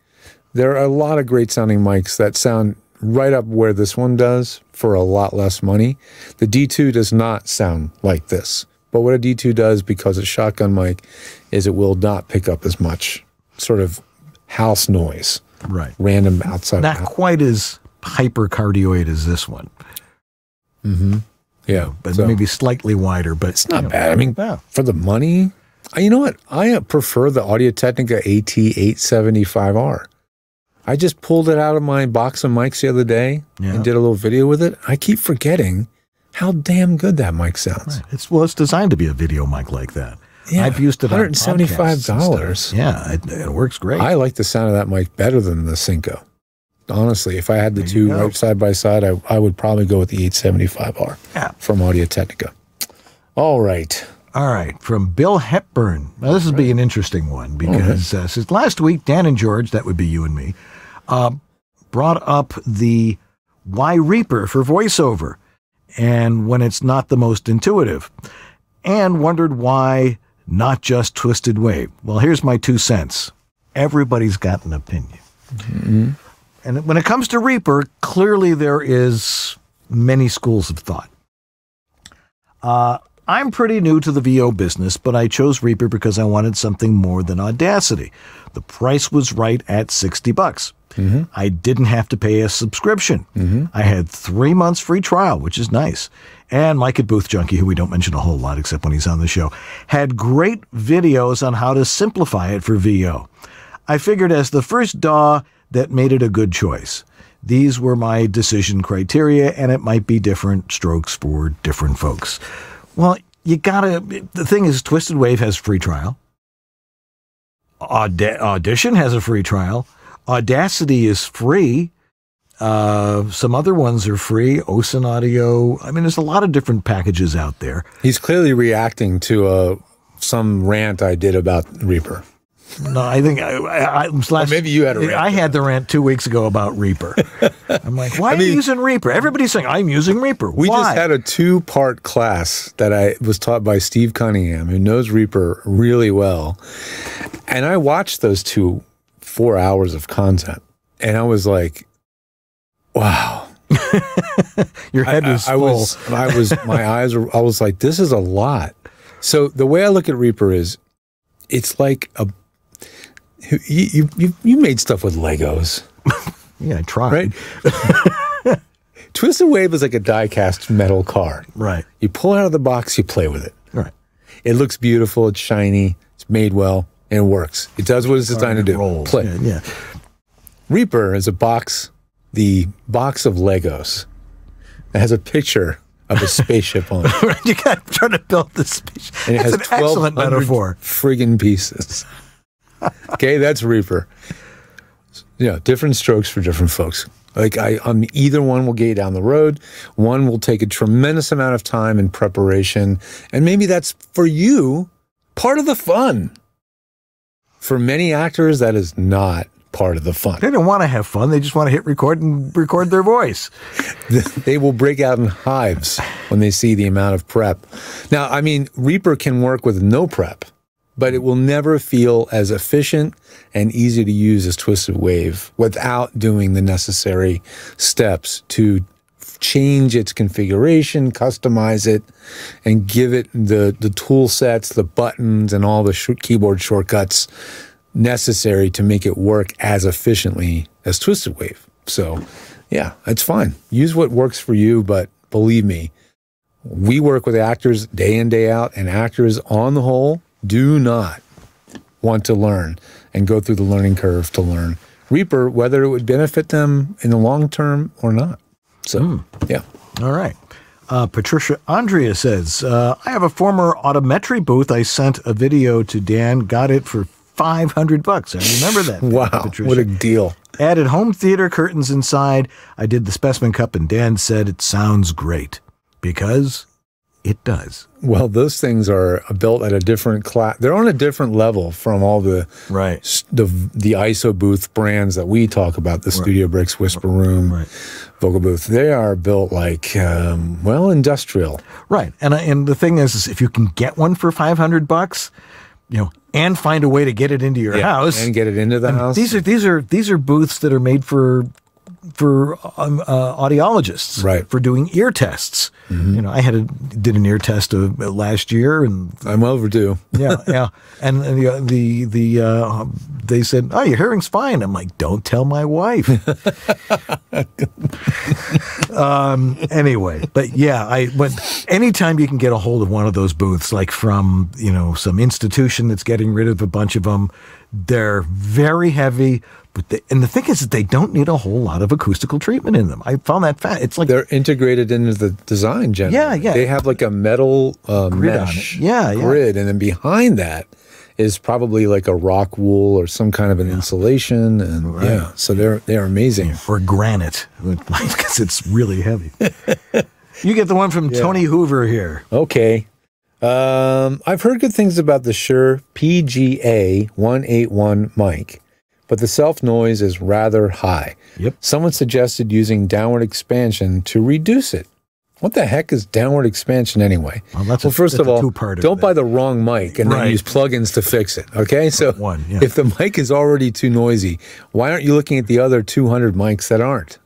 There are a lot of great sounding mics that sound right up where this one does for a lot less money. The D2 does not sound like this, but what a D2 does, because it's shotgun mic, is it will not pick up as much sort of house noise, right? Random outside. Not quite as hypercardioid as this one. Mm-hmm. Yeah, but so, maybe slightly wider, but it's not bad. I mean, for the money, you know what? I prefer the Audio-Technica AT875R. I just pulled it out of my box of mics the other day and did a little video with it. I keep forgetting how damn good that mic sounds. Right. It's, well, it's designed to be a video mic like that. Yeah, I've used it on $175. Yeah, it works great. I like the sound of that mic better than the Cinco. Honestly, if I had the two right side by side, I would probably go with the 875R from Audio-Technica. All right. All right. From Bill Hepburn. Now, this will be an interesting one because since last week, Dan and George, that would be you and me, brought up the why Reaper for voiceover and when it's not the most intuitive, and wondered why not just Twisted Wave. Well, here's my 2 cents. Everybody's got an opinion. Mm-hmm. And when it comes to Reaper, clearly there is many schools of thought. I'm pretty new to the VO business, but I chose Reaper because I wanted something more than Audacity. The price was right at $60. Mm-hmm. I didn't have to pay a subscription. Mm-hmm. I had 3 months free trial, which is nice. And Mike at Booth Junkie, who we don't mention a whole lot except when he's on the show, had great videos on how to simplify it for VO. I figured as the first DAW, that made it a good choice. These were my decision criteria, and it might be different strokes for different folks. Well, you gotta, the thing is, Twisted Wave has free trial. Audition has a free trial. Audacity is free. Some other ones are free. Ocean Audio. I mean, there's a lot of different packages out there. He's clearly reacting to some rant I did about Reaper. No, I think maybe you had a rant. I had the rant 2 weeks ago about Reaper. I'm like, why are you using Reaper? Everybody's saying, I'm using Reaper. We just had a 2-part class that I was taught by Steve Cunningham, who knows Reaper really well. And I watched those 4 hours of content, and I was like, wow. Your head was full. I was like, this is a lot. So the way I look at Reaper is, it's like a You made stuff with Legos. Yeah, I tried. Right? Twisted Wave is like a die-cast metal car. Right. You pull it out of the box, you play with it. Right. It looks beautiful, it's shiny, it's made well, and it works. It does what it's designed to do. Rolls. Play. Yeah, yeah. Reaper is a box, the box of Legos. It has a picture of a spaceship on it. You got to try to build this spaceship. And it has an excellent metaphor. Friggin' pieces. Okay, that's Reaper. Yeah, different strokes for different folks. Like either one will get you down the road. One will take a tremendous amount of time and preparation, and maybe that's for you part of the fun. For many actors, that is not part of the fun. They don't want to have fun. They just want to hit record and record their voice. They will break out in hives when they see the amount of prep. Now, I mean, Reaper can work with no prep, but it will never feel as efficient and easy to use as Twisted Wave without doing the necessary steps to change its configuration, customize it, and give it the tool sets, the buttons, and all the keyboard shortcuts necessary to make it work as efficiently as Twisted Wave. So, yeah, it's fine. Use what works for you, but believe me, we work with actors day in, day out, and actors on the whole do not want to learn and go through the learning curve to learn Reaper, whether it would benefit them in the long term or not. So, yeah. All right. Patricia Andrea says, I have a former Autometry booth. I sent a video to Dan, got it for $500. I remember that. Wow, Patricia. What a deal. Added home theater curtains inside. I did the specimen cup, and Dan said it sounds great because it does. Well, those things are built at a different class. They're on a different level from all the ISO booth brands that we talk about, the Studio Bricks, Whisper Room, Vocal Booth. They are built like, well, industrial. Right. And the thing is, if you can get one for $500, you know, and find a way to get it into your house and get it into the house. These are booths that are made for audiologists, right? For doing ear tests. Mm-hmm. You know, I did an ear test last year, and I'm overdue. yeah. And they said, "Oh, your hearing's fine." I'm like, "Don't tell my wife." Anyway, but yeah, anytime you can get a hold of one of those booths, like from some institution that's getting rid of a bunch of them, they're very heavy. And the thing is that they don't need a whole lot of acoustical treatment in them. I found that fact. It's like they're integrated into the design generally. Yeah. They have like a metal grid mesh on it. And then behind that is probably like a rock wool or some kind of an insulation, and so they're amazing. Yeah. Or granite, because it's really heavy. You get the one from Tony Hoover here. Okay. I've heard good things about the Shure PGA-181 mic, but the self-noise is rather high. Yep. Someone suggested using downward expansion to reduce it. What the heck is downward expansion anyway? Well, first of all, don't buy the wrong mic and then use plugins to fix it, okay? So if the mic is already too noisy, why aren't you looking at the other 200 mics that aren't?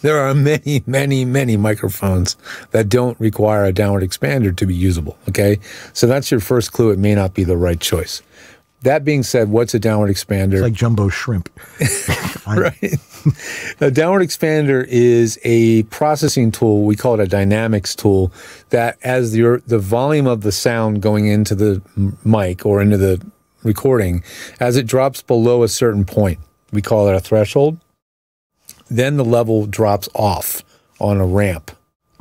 There are many, many, many microphones that don't require a downward expander to be usable, okay? So that's your first clue. It may not be the right choice. That being said, what's a downward expander? It's like jumbo shrimp. Right. A downward expander is a processing tool. We call it a dynamics tool, that as the volume of the sound going into the mic or into the recording, as it drops below a certain point, we call it a threshold, then the level drops off on a ramp,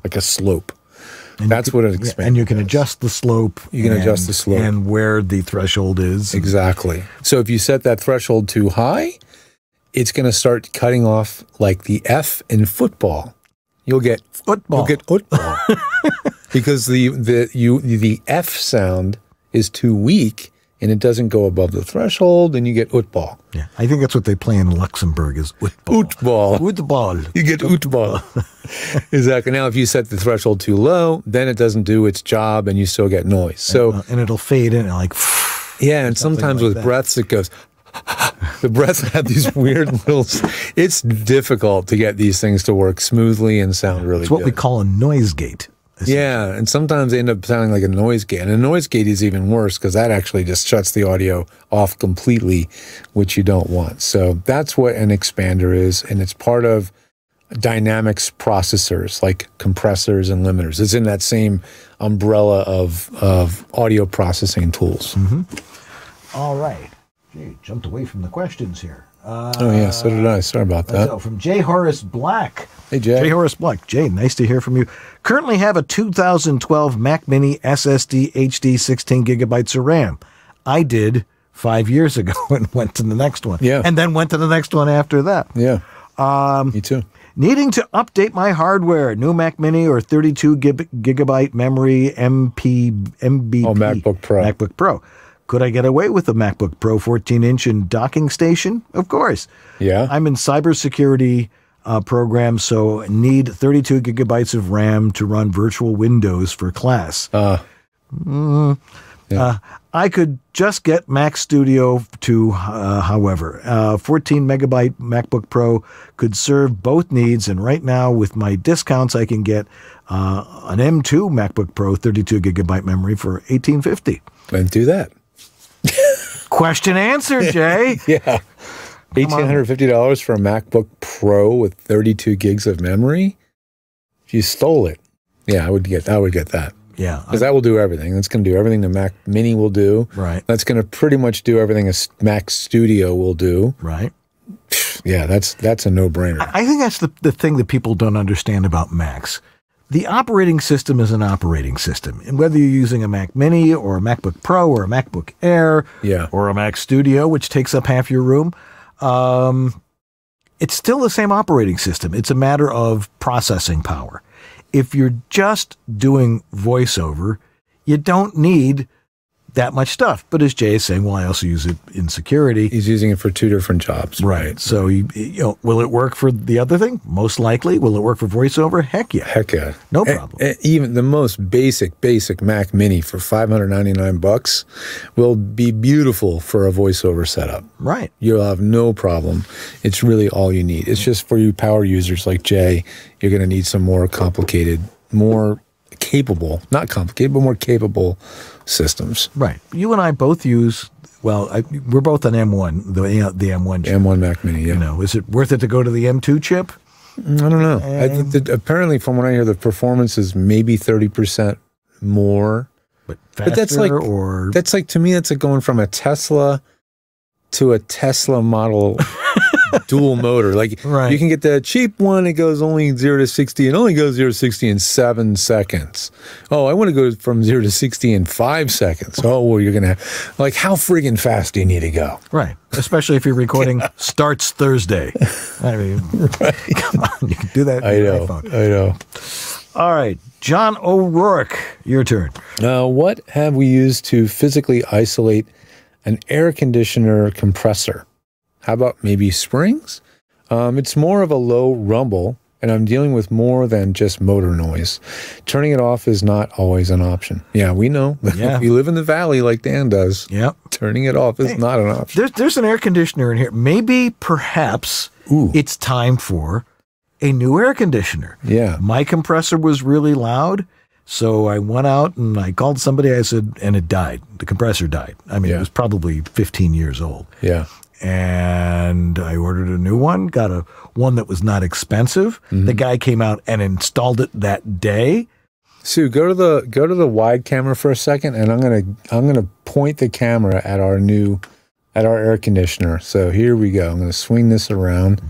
like a slope. And that's what an expander is. And you can adjust the slope. You can adjust the slope. And where the threshold is. Exactly. So if you set that threshold too high, it's going to start cutting off like the F in football. You'll get football. You'll get football. Because the F sound is too weak, and it doesn't go above the threshold, and you get football. Yeah, I think that's what they play in Luxembourg, is football. Football. Football. You get football. Exactly. Now, if you set the threshold too low, then it doesn't do its job, and you still get noise. So and it'll fade in, like. Yeah, and sometimes like with breaths, it goes. The breaths have these weird little. It's difficult to get these things to work smoothly and sound really good. It's what we call a noise gate. Yeah, and sometimes they end up sounding like a noise gate. And a noise gate is even worse, because that actually just shuts the audio off completely, which you don't want. So that's what an expander is, and it's part of dynamics processors, like compressors and limiters. It's in that same umbrella of audio processing tools. Mm-hmm. All right. Gee, jumped away from the questions here. Oh, yeah, so did I. Sorry about that. So from J. Horace Black. Hey, Jay. J. Horace Black. Jay, nice to hear from you. Currently have a 2012 Mac Mini SSD HD 16 gigabytes of RAM. I did 5 years ago and went to the next one. Yeah. And then went to the next one after that. Yeah. Me too. Needing to update my hardware, new Mac Mini or 32 gigabyte memory MBP. Oh, MacBook Pro. MacBook Pro. Could I get away with a MacBook Pro 14-inch and docking station? Of course. Yeah. I'm in cybersecurity programs, so need 32 gigabytes of RAM to run virtual Windows for class. I could just get Mac Studio 2, however. 14-megabyte MacBook Pro could serve both needs, and right now with my discounts, I can get an M2 MacBook Pro 32-gigabyte memory for $1,850. And do that. Question answered, Jay. Yeah. $1,850 for a MacBook Pro with 32 gigs of memory? If you stole it. Yeah, I would get that. Yeah. Because that will do everything. That's going to do everything the Mac Mini will do. Right. That's going to pretty much do everything a Mac Studio will do. Right. Yeah, that's a no-brainer. I think that's the thing that people don't understand about Macs. The operating system is an operating system, and whether you're using a Mac Mini or a MacBook Pro or a MacBook Air or a Mac Studio, which takes up half your room, it's still the same operating system. It's a matter of processing power. If you're just doing voiceover, you don't need that much stuff. But as Jay is saying, well, I also use it in security. He's using it for two different jobs. Right. So, you know, will it work for the other thing? Most likely. Will it work for VoiceOver? Heck yeah. Heck yeah. No problem. Even the most basic Mac Mini for $599 will be beautiful for a VoiceOver setup. Right. You'll have no problem. It's really all you need. It's just for you power users like Jay, you're going to need some more complicated, more capable, not complicated, but more capable systems. Right. You and I both use, well, we're both on M1, the M1 chip. M1 Mac Mini, yeah. You know, is it worth it to go to the M2 chip? I don't know. I think that apparently, from what I hear, the performance is maybe 30% more. But faster, but that's like, or? That's like, to me, that's like going from a Tesla to a Tesla model dual motor. Like, right. You can get the cheap one, it goes only 0 to 60. It only goes 0 to 60 in 7 seconds. Oh, I want to go from 0 to 60 in 5 seconds. Oh, well, you're going to have... Like, how friggin' fast do you need to go? Right. Especially if you're recording starts Thursday. I mean, right. Come on, you can do that on your iPhone. I know. All right. John O'Rourke, your turn. Now, what have we used to physically isolate an air conditioner compressor? How about maybe springs? It's more of a low rumble, and I'm dealing with more than just motor noise. Turning it off is not always an option. Yeah, we know. Yeah. We live in the valley like Dan does. Yep. Turning it off is not an option. There's an air conditioner in here. Maybe, perhaps, it's time for a new air conditioner. Yeah. My compressor was really loud, so I went out and I called somebody. I said, and it died. The compressor died. I mean, it was probably 15 years old. Yeah. And I ordered a new one, got a one that was not expensive. Mm-hmm. The guy came out and installed it that day. Sue, go to the wide camera for a second, and I'm gonna point the camera at our new air conditioner. So here we go. I'm gonna swing this around.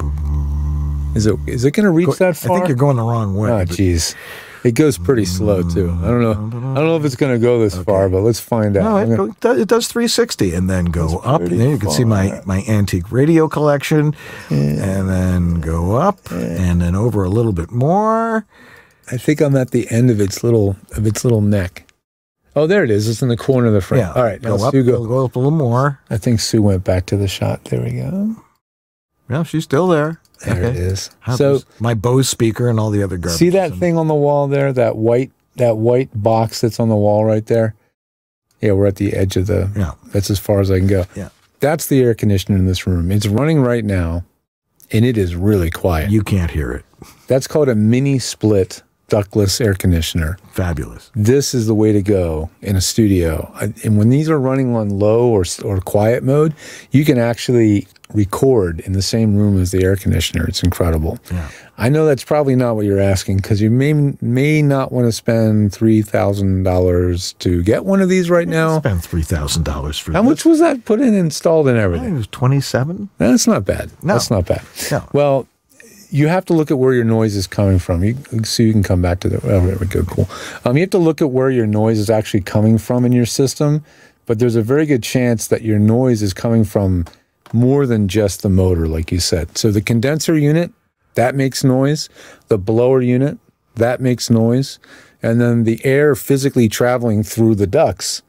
Is it gonna reach that far? I think you're going the wrong way. Oh jeez. It goes pretty slow too. I don't know if it's going to go this far, but let's find out. No, it does 360 and then go up. And then you can see my antique radio collection, and then go up, and then over a little bit more. I think I'm at the end of its little neck. Oh, there it is. It's in the corner of the frame. Yeah. All right, now Sue, go up a little more. I think Sue went back to the shot. There we go. Yeah, she's still there. There it is. So my Bose speaker and all the other garbage. See that thing on the wall there? That white box that's on the wall right there? Yeah, we're at the edge of the... Yeah. That's as far as I can go. Yeah. That's the air conditioner in this room. It's running right now, and it is really quiet. You can't hear it. That's called a mini-split ductless air conditioner. Fabulous. This is the way to go in a studio. And when these are running on low or quiet mode, you can actually record in the same room as the air conditioner. It's incredible. Yeah. I know that's probably not what you're asking, because you may not want to spend $3,000 to get one of these right now. Spend $3,000 for How much was that put in, installed, and everything? I think it was $27. That's not bad. No. That's not bad. No. Well, you have to look at where your noise is coming from. So you can come back to that. Oh, there we go. Cool. You have to look at where your noise is actually coming from in your system, but there's a very good chance that your noise is coming from more than just the motor, like you said. So the condenser unit, that makes noise. The blower unit, that makes noise. And then the air physically traveling through the ducts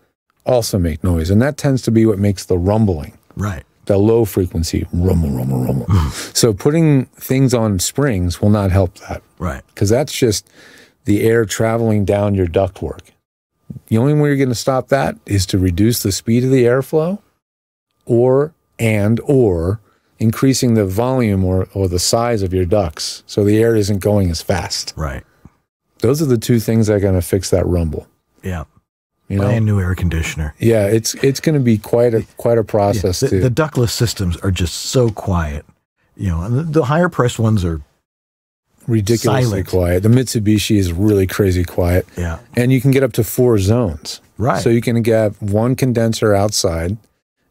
also make noise. And that tends to be what makes the rumbling. Right. The low frequency rumble, rumble, rumble. So putting things on springs will not help that. Right. Because that's just the air traveling down your ductwork. The only way you're going to stop that is to reduce the speed of the airflow or increasing the volume or the size of your ducts so the air isn't going as fast. Right. Those are the two things that are going to fix that rumble. Yeah. Buy a new air conditioner. Yeah, it's going to be quite a process. Yeah, the ductless systems are just so quiet. You know, and the higher priced ones are ridiculously silent. The Mitsubishi is really crazy quiet. Yeah, and you can get up to 4 zones. Right. So you can get one condenser outside,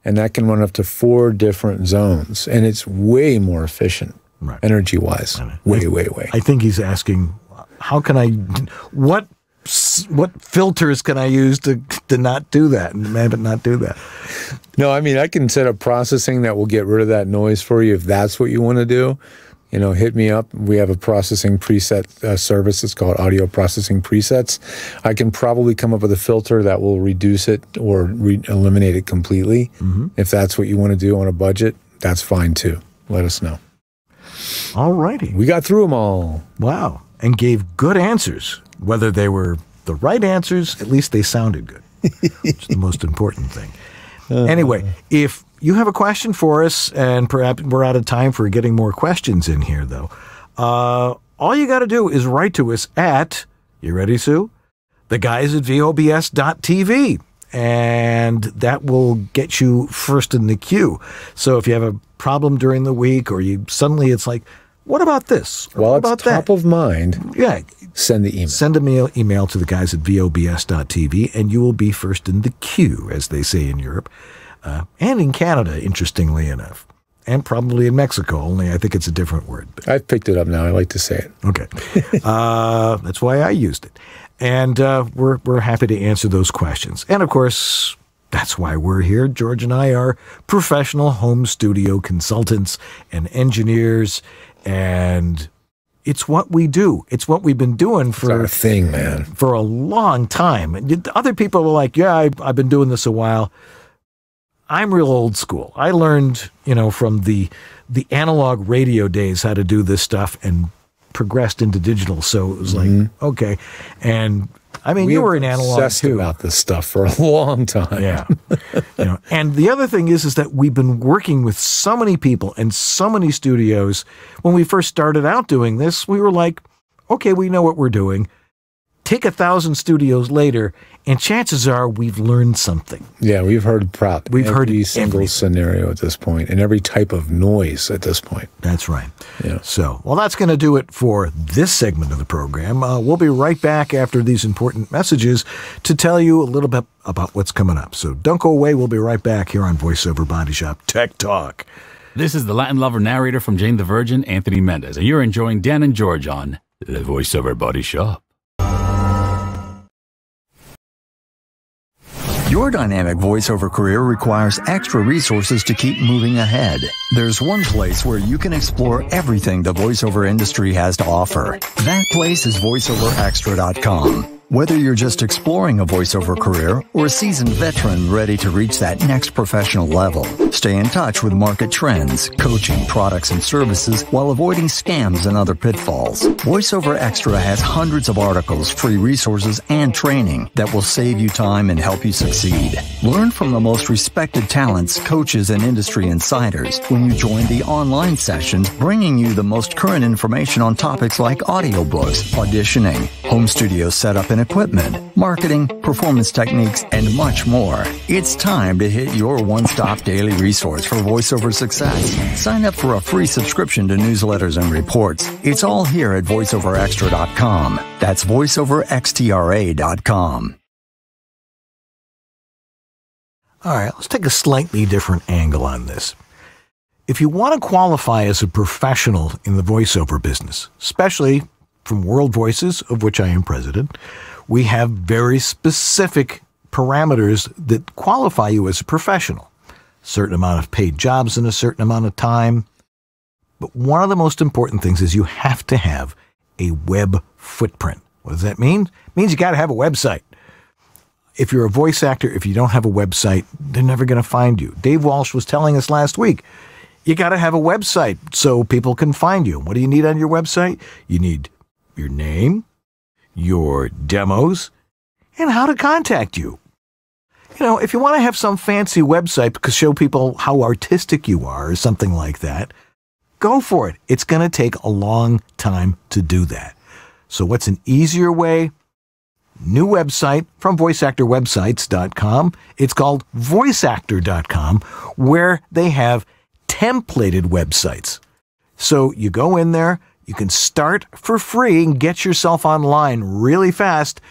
and that can run up to 4 different zones, and it's way more efficient, right, energy wise. Way. I think he's asking, how can I? What filters can I use to not do that and have it not do that? No, I mean, I can set up processing that will get rid of that noise for you if that's what you want to do. you know, hit me up. We have a processing preset service. It's called Audio Processing Presets. I can probably come up with a filter that will reduce it or eliminate it completely. Mm-hmm. If that's what you want to do on a budget, that's fine too. Let us know. All righty. We got through them all. Wow. And gave good answers. Whether they were the right answers, at least they sounded good, which is the most important thing. Anyway, if you have a question for us, and perhaps we're out of time for getting more questions in here, though, all you got to do is write to us at, you ready, Sue? The guys at VOBS.TV. And that will get you first in the queue. So if you have a problem during the week, or you suddenly it's like, what about this? Or well, it's top of mind. Yeah. Send the email. Send an email to the guys at VOBS.TV, and you will be first in the queue, as they say in Europe, and in Canada, interestingly enough, and probably in Mexico, only I think it's a different word. But I've picked it up now. I like to say it. Okay. That's why I used it. And we're happy to answer those questions. And, of course, that's why we're here. George and I are professional home studio consultants and engineers, and it's what we do. It's what we've been doing for our thing, man, for a long time. Other people are like, yeah, I've been doing this a while. I'm real old school. I learned, you know, from the analog radio days how to do this stuff and progressed into digital. So it was like, okay. And I mean, you were in analog obsessed too about this stuff for a long time. Yeah. You know, and the other thing is that we've been working with so many people and so many studios. When we first started out doing this, we were like, okay, we know what we're doing. Take 1,000 studios later, and chances are we've learned something. Yeah, we've heard every single scenario at this point, and every type of noise at this point. That's right. Yeah. So, well, that's going to do it for this segment of the program. We'll be right back after these important messages to tell you a little bit about what's coming up. So don't go away. We'll be right back here on VoiceOver Body Shop Tech Talk. This is the Latin lover narrator from Jane the Virgin, Anthony Mendez, and you're enjoying Dan and George on the VoiceOver Body Shop. Your dynamic voiceover career requires extra resources to keep moving ahead. There's one place where you can explore everything the voiceover industry has to offer. That place is VoiceOverExtra.com. Whether you're just exploring a voiceover career or a seasoned veteran ready to reach that next professional level, stay in touch with market trends, coaching, products, and services while avoiding scams and other pitfalls. VoiceOver Extra has hundreds of articles, free resources, and training that will save you time and help you succeed. Learn from the most respected talents, coaches, and industry insiders when you join the online sessions, bringing you the most current information on topics like audiobooks, auditioning, home studio setup and equipment, marketing, performance techniques, and much more. It's time to hit your one-stop daily resource for voiceover success. Sign up for a free subscription to newsletters and reports. It's all here at voiceoverextra.com. That's voiceoverxtra.com. All right, let's take a slightly different angle on this. If you want to qualify as a professional in the voiceover business, especially from World Voices, of which I am president, we have very specific parameters that qualify you as a professional. Certain amount of paid jobs in a certain amount of time. But one of the most important things is you have to have a web footprint. What does that mean? It means you got to have a website. If you're a voice actor, if you don't have a website, they're never going to find you. Dave Walsh was telling us last week, you got to have a website so people can find you. What do you need on your website? You need your name, your demos, and how to contact you. You know, if you want to have some fancy website to show people how artistic you are or something like that, go for it. It's going to take a long time to do that. So what's an easier way? New website from voiceactorwebsites.com. It's called VoiceActor.com, where they have templated websites. So you go in there, you can start for free and get yourself online really fast.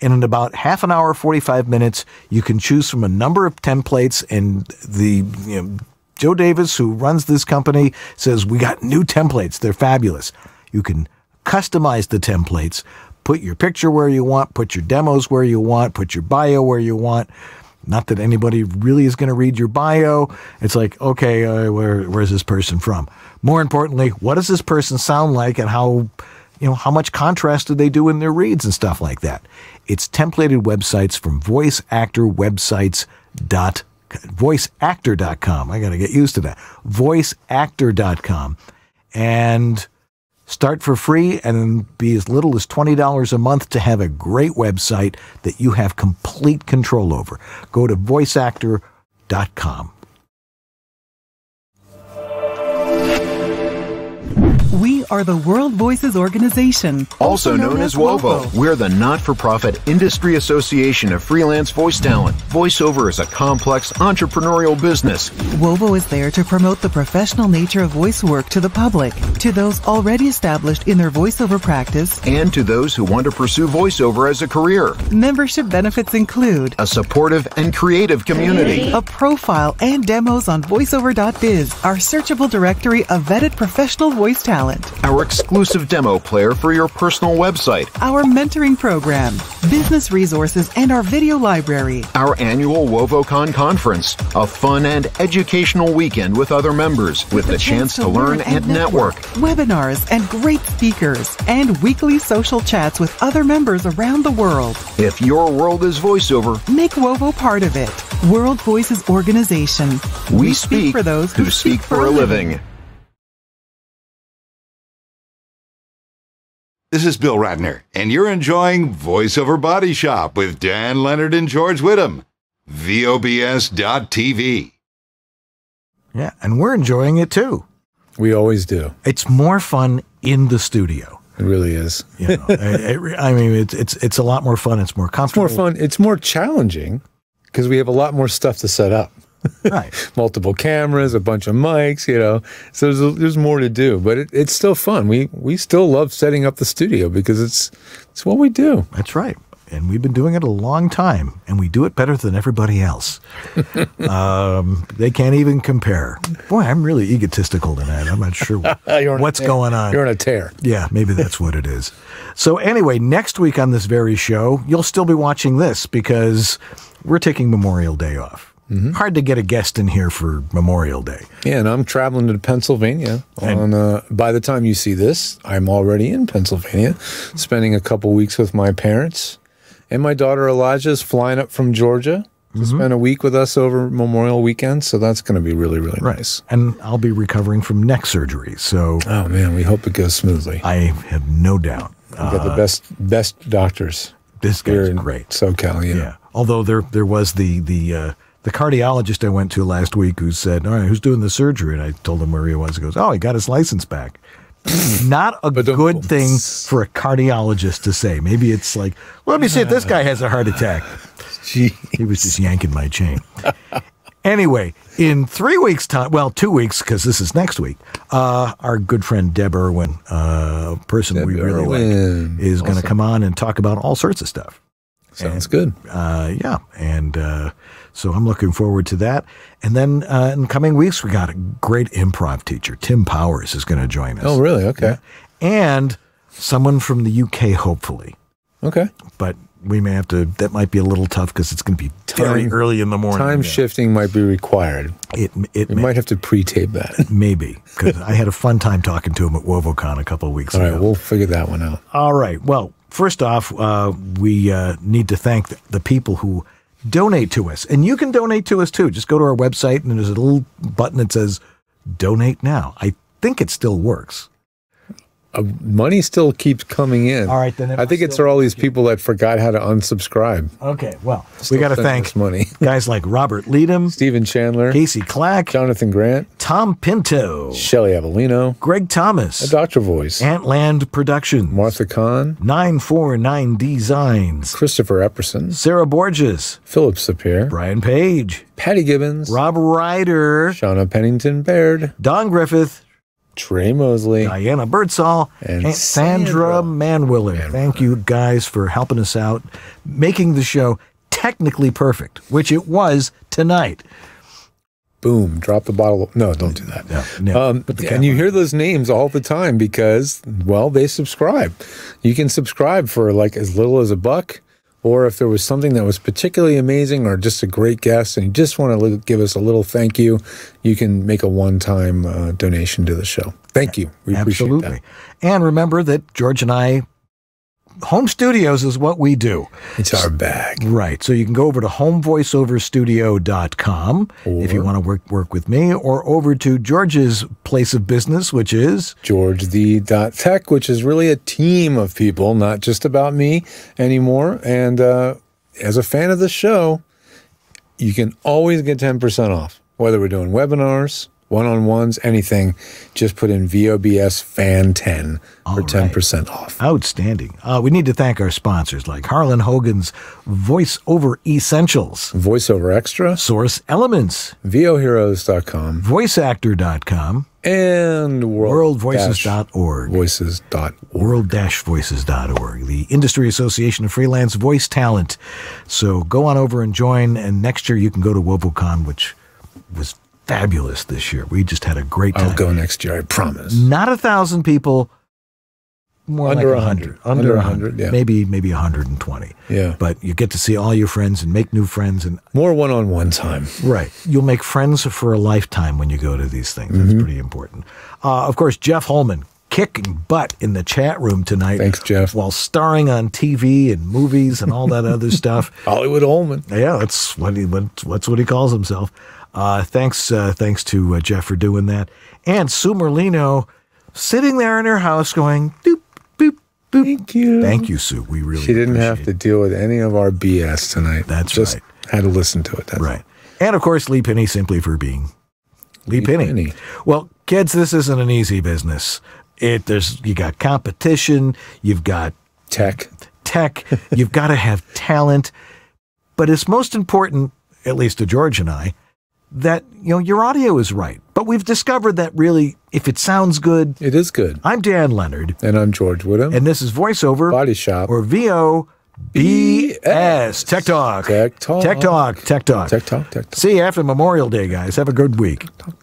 And in about half an hour, 45 minutes, you can choose from a number of templates. And the Joe Davis, who runs this company, says, we got new templates. They're fabulous. You can customize the templates, put your picture where you want, put your demos where you want, put your bio where you want. Not that anybody really is going to read your bio. It's like, okay, where's this person from? More importantly, what does this person sound like, and how much contrast do they do in their reads and stuff like that? It's templated websites from VoiceActor.com. I got to get used to that. VoiceActor.com. And start for free and be as little as $20 a month to have a great website that you have complete control over. Go to voiceactor.com. We are the World Voices Organization, also known as WOVO. We're the not-for-profit industry association of freelance voice talent. VoiceOver is a complex entrepreneurial business. WOVO is there to promote the professional nature of voice work to the public, to those already established in their voiceover practice, and to those who want to pursue voiceover as a career. Membership benefits include a supportive and creative community, a profile and demos on voiceover.biz, our searchable directory of vetted professional voice talent, our exclusive demo player for your personal website, our mentoring program, business resources, and our video library. Our annual WovoCon conference, a fun and educational weekend with other members, with the chance to learn and network, webinars and great speakers, and weekly social chats with other members around the world. If your world is voiceover, make WOVO part of it. World Voices Organization. We speak for those who speak for a living. This is Bill Ratner, and you're enjoying VoiceOver Body Shop with Dan Lenard and George Whittam, VOBS.TV. Yeah, and we're enjoying it, too. We always do. It's more fun in the studio. It really is. You know, I mean, it's a lot more fun. It's more comfortable. It's more fun. It's more challenging because we have a lot more stuff to set up. Right. Multiple cameras, a bunch of mics, you know. So there's more to do, but it's still fun. We still love setting up the studio because it's what we do. That's right. And we've been doing it a long time, and we do it better than everybody else. They can't even compare. Boy, I'm really egotistical tonight. I'm not sure what's going on. You're on a tear. Yeah, maybe that's what it is. So anyway, next week on this very show, you'll still be watching this because we're taking Memorial Day off. Mm-hmm. Hard to get a guest in here for Memorial Day. Yeah, and I'm traveling to Pennsylvania. By the time you see this, I'm already in Pennsylvania, spending a couple weeks with my parents. And my daughter Elijah is flying up from Georgia to spend a week with us over Memorial Weekend. So that's going to be really, really nice. And I'll be recovering from neck surgery. So, oh, man, we hope it goes smoothly. I have no doubt. We've got the best doctors. This guy's great. SoCal, yeah. Although there was the cardiologist I went to last week who said, all right, who's doing the surgery? And I told him where he was. He goes, oh, he got his license back. Not a good thing for a cardiologist to say. Maybe it's like, well, let me see if this guy has a heart attack. Jeez. He was just yanking my chain. Anyway, in 3 weeks' time, well, 2 weeks, because this is next week, our good friend Deb Irwin, a person we really like, is going to come on and talk about all sorts of stuff. Sounds good. Yeah. And so I'm looking forward to that. And then in coming weeks, we got a great improv teacher. Tim Powers is going to join us. Oh, really? Okay. Yeah. And someone from the UK, hopefully. Okay. But we may have to, that might be a little tough because it's going to be very early in the morning. Time shifting might be required. We might have to pre-tape that. Maybe. Because I had a fun time talking to him at WovoCon a couple of weeks ago. All right. We'll figure that one out. All right. Well, first off, we need to thank the people who donate to us. And you can donate to us, too. Just go to our website, and there's a little button that says, Donate Now. I think it still works. Money still keeps coming in. All right, then. I think it's for all these people that forgot how to unsubscribe. Okay, well, we got to thank guys like Robert Leadham, Stephen Chandler, Casey Clack, Jonathan Grant, Tom Pinto, Shelly Avellino, Greg Thomas, A Doctor Voice, Antland Productions, Martha Kahn, 949 Designs, Christopher Epperson, Sarah Borges, Philip Sapir, Brian Page, Patty Gibbons, Rob Ryder, Shauna Pennington Baird, Don Griffith, Trey Mosley, Diana Birdsall, and Sandra Manwiller. Thank you guys for helping us out, making the show technically perfect, which it was tonight. Boom, drop the bottle. No, don't do that. No. And you hear those names all the time because, well, they subscribe. You can subscribe for like as little as $1. or if there was something that was particularly amazing or just a great guest and you just want to give us a little thank you, you can make a one-time donation to the show. Thank you. We Absolutely. Appreciate that. And remember that George and I, home studios is what we do. It's our bag. Right. So you can go over to homevoiceoverstudio.com if you want to work with me, or over to George's place of business, which is George the Tech, which is really a team of people, not just about me anymore. And as a fan of the show, you can always get 10% off, whether we're doing webinars, one-on-ones, anything, just put in VOBS Fan 10 for 10% off. Outstanding. We need to thank our sponsors like Harlan Hogan's VoiceOver Essentials, VoiceOver Extra, Source Elements, VOHeroes.com, VoiceActor.com, and WorldVoices.org. World-Voices.org, the Industry Association of Freelance Voice Talent. So go on over and join, and next year you can go to WovoCon, which was fabulous this year. We just had a great time. I'll go next year, I promise. Not 1,000 people, more under like 100. Under 100, yeah. Maybe 120. Yeah. But you get to see all your friends and make new friends. And more one-on-one time. Right. You'll make friends for a lifetime when you go to these things. That's pretty important. Of course, Jeff Holman, kicking butt in the chat room tonight. Thanks, Jeff. While starring on TV and movies and all that other stuff. Hollywood Holman. Yeah, that's what he calls himself. Thanks to Jeff for doing that. And Sue Merlino sitting there in her house going, doop, boop, boop. Thank you. Thank you, Sue. We really She didn't have to deal with any of our BS tonight. That's just right. Had to listen to it. That's right. And, of course, Lee Penny simply for being Lee Penny. Well, kids, this isn't an easy business. You got competition. You've got tech. You've got to have talent. But it's most important, at least to George and I, that your audio is right. But we've discovered that really, if it sounds good, it is good. I'm Dan Lenard. And I'm George Whittam. And this is VoiceOver Body Shop, or VOBS. Tech Talk. Tech Talk. Tech Talk. Tech Talk. Tech Talk. See you after Memorial Day, guys. Have a good week. Tech Talk.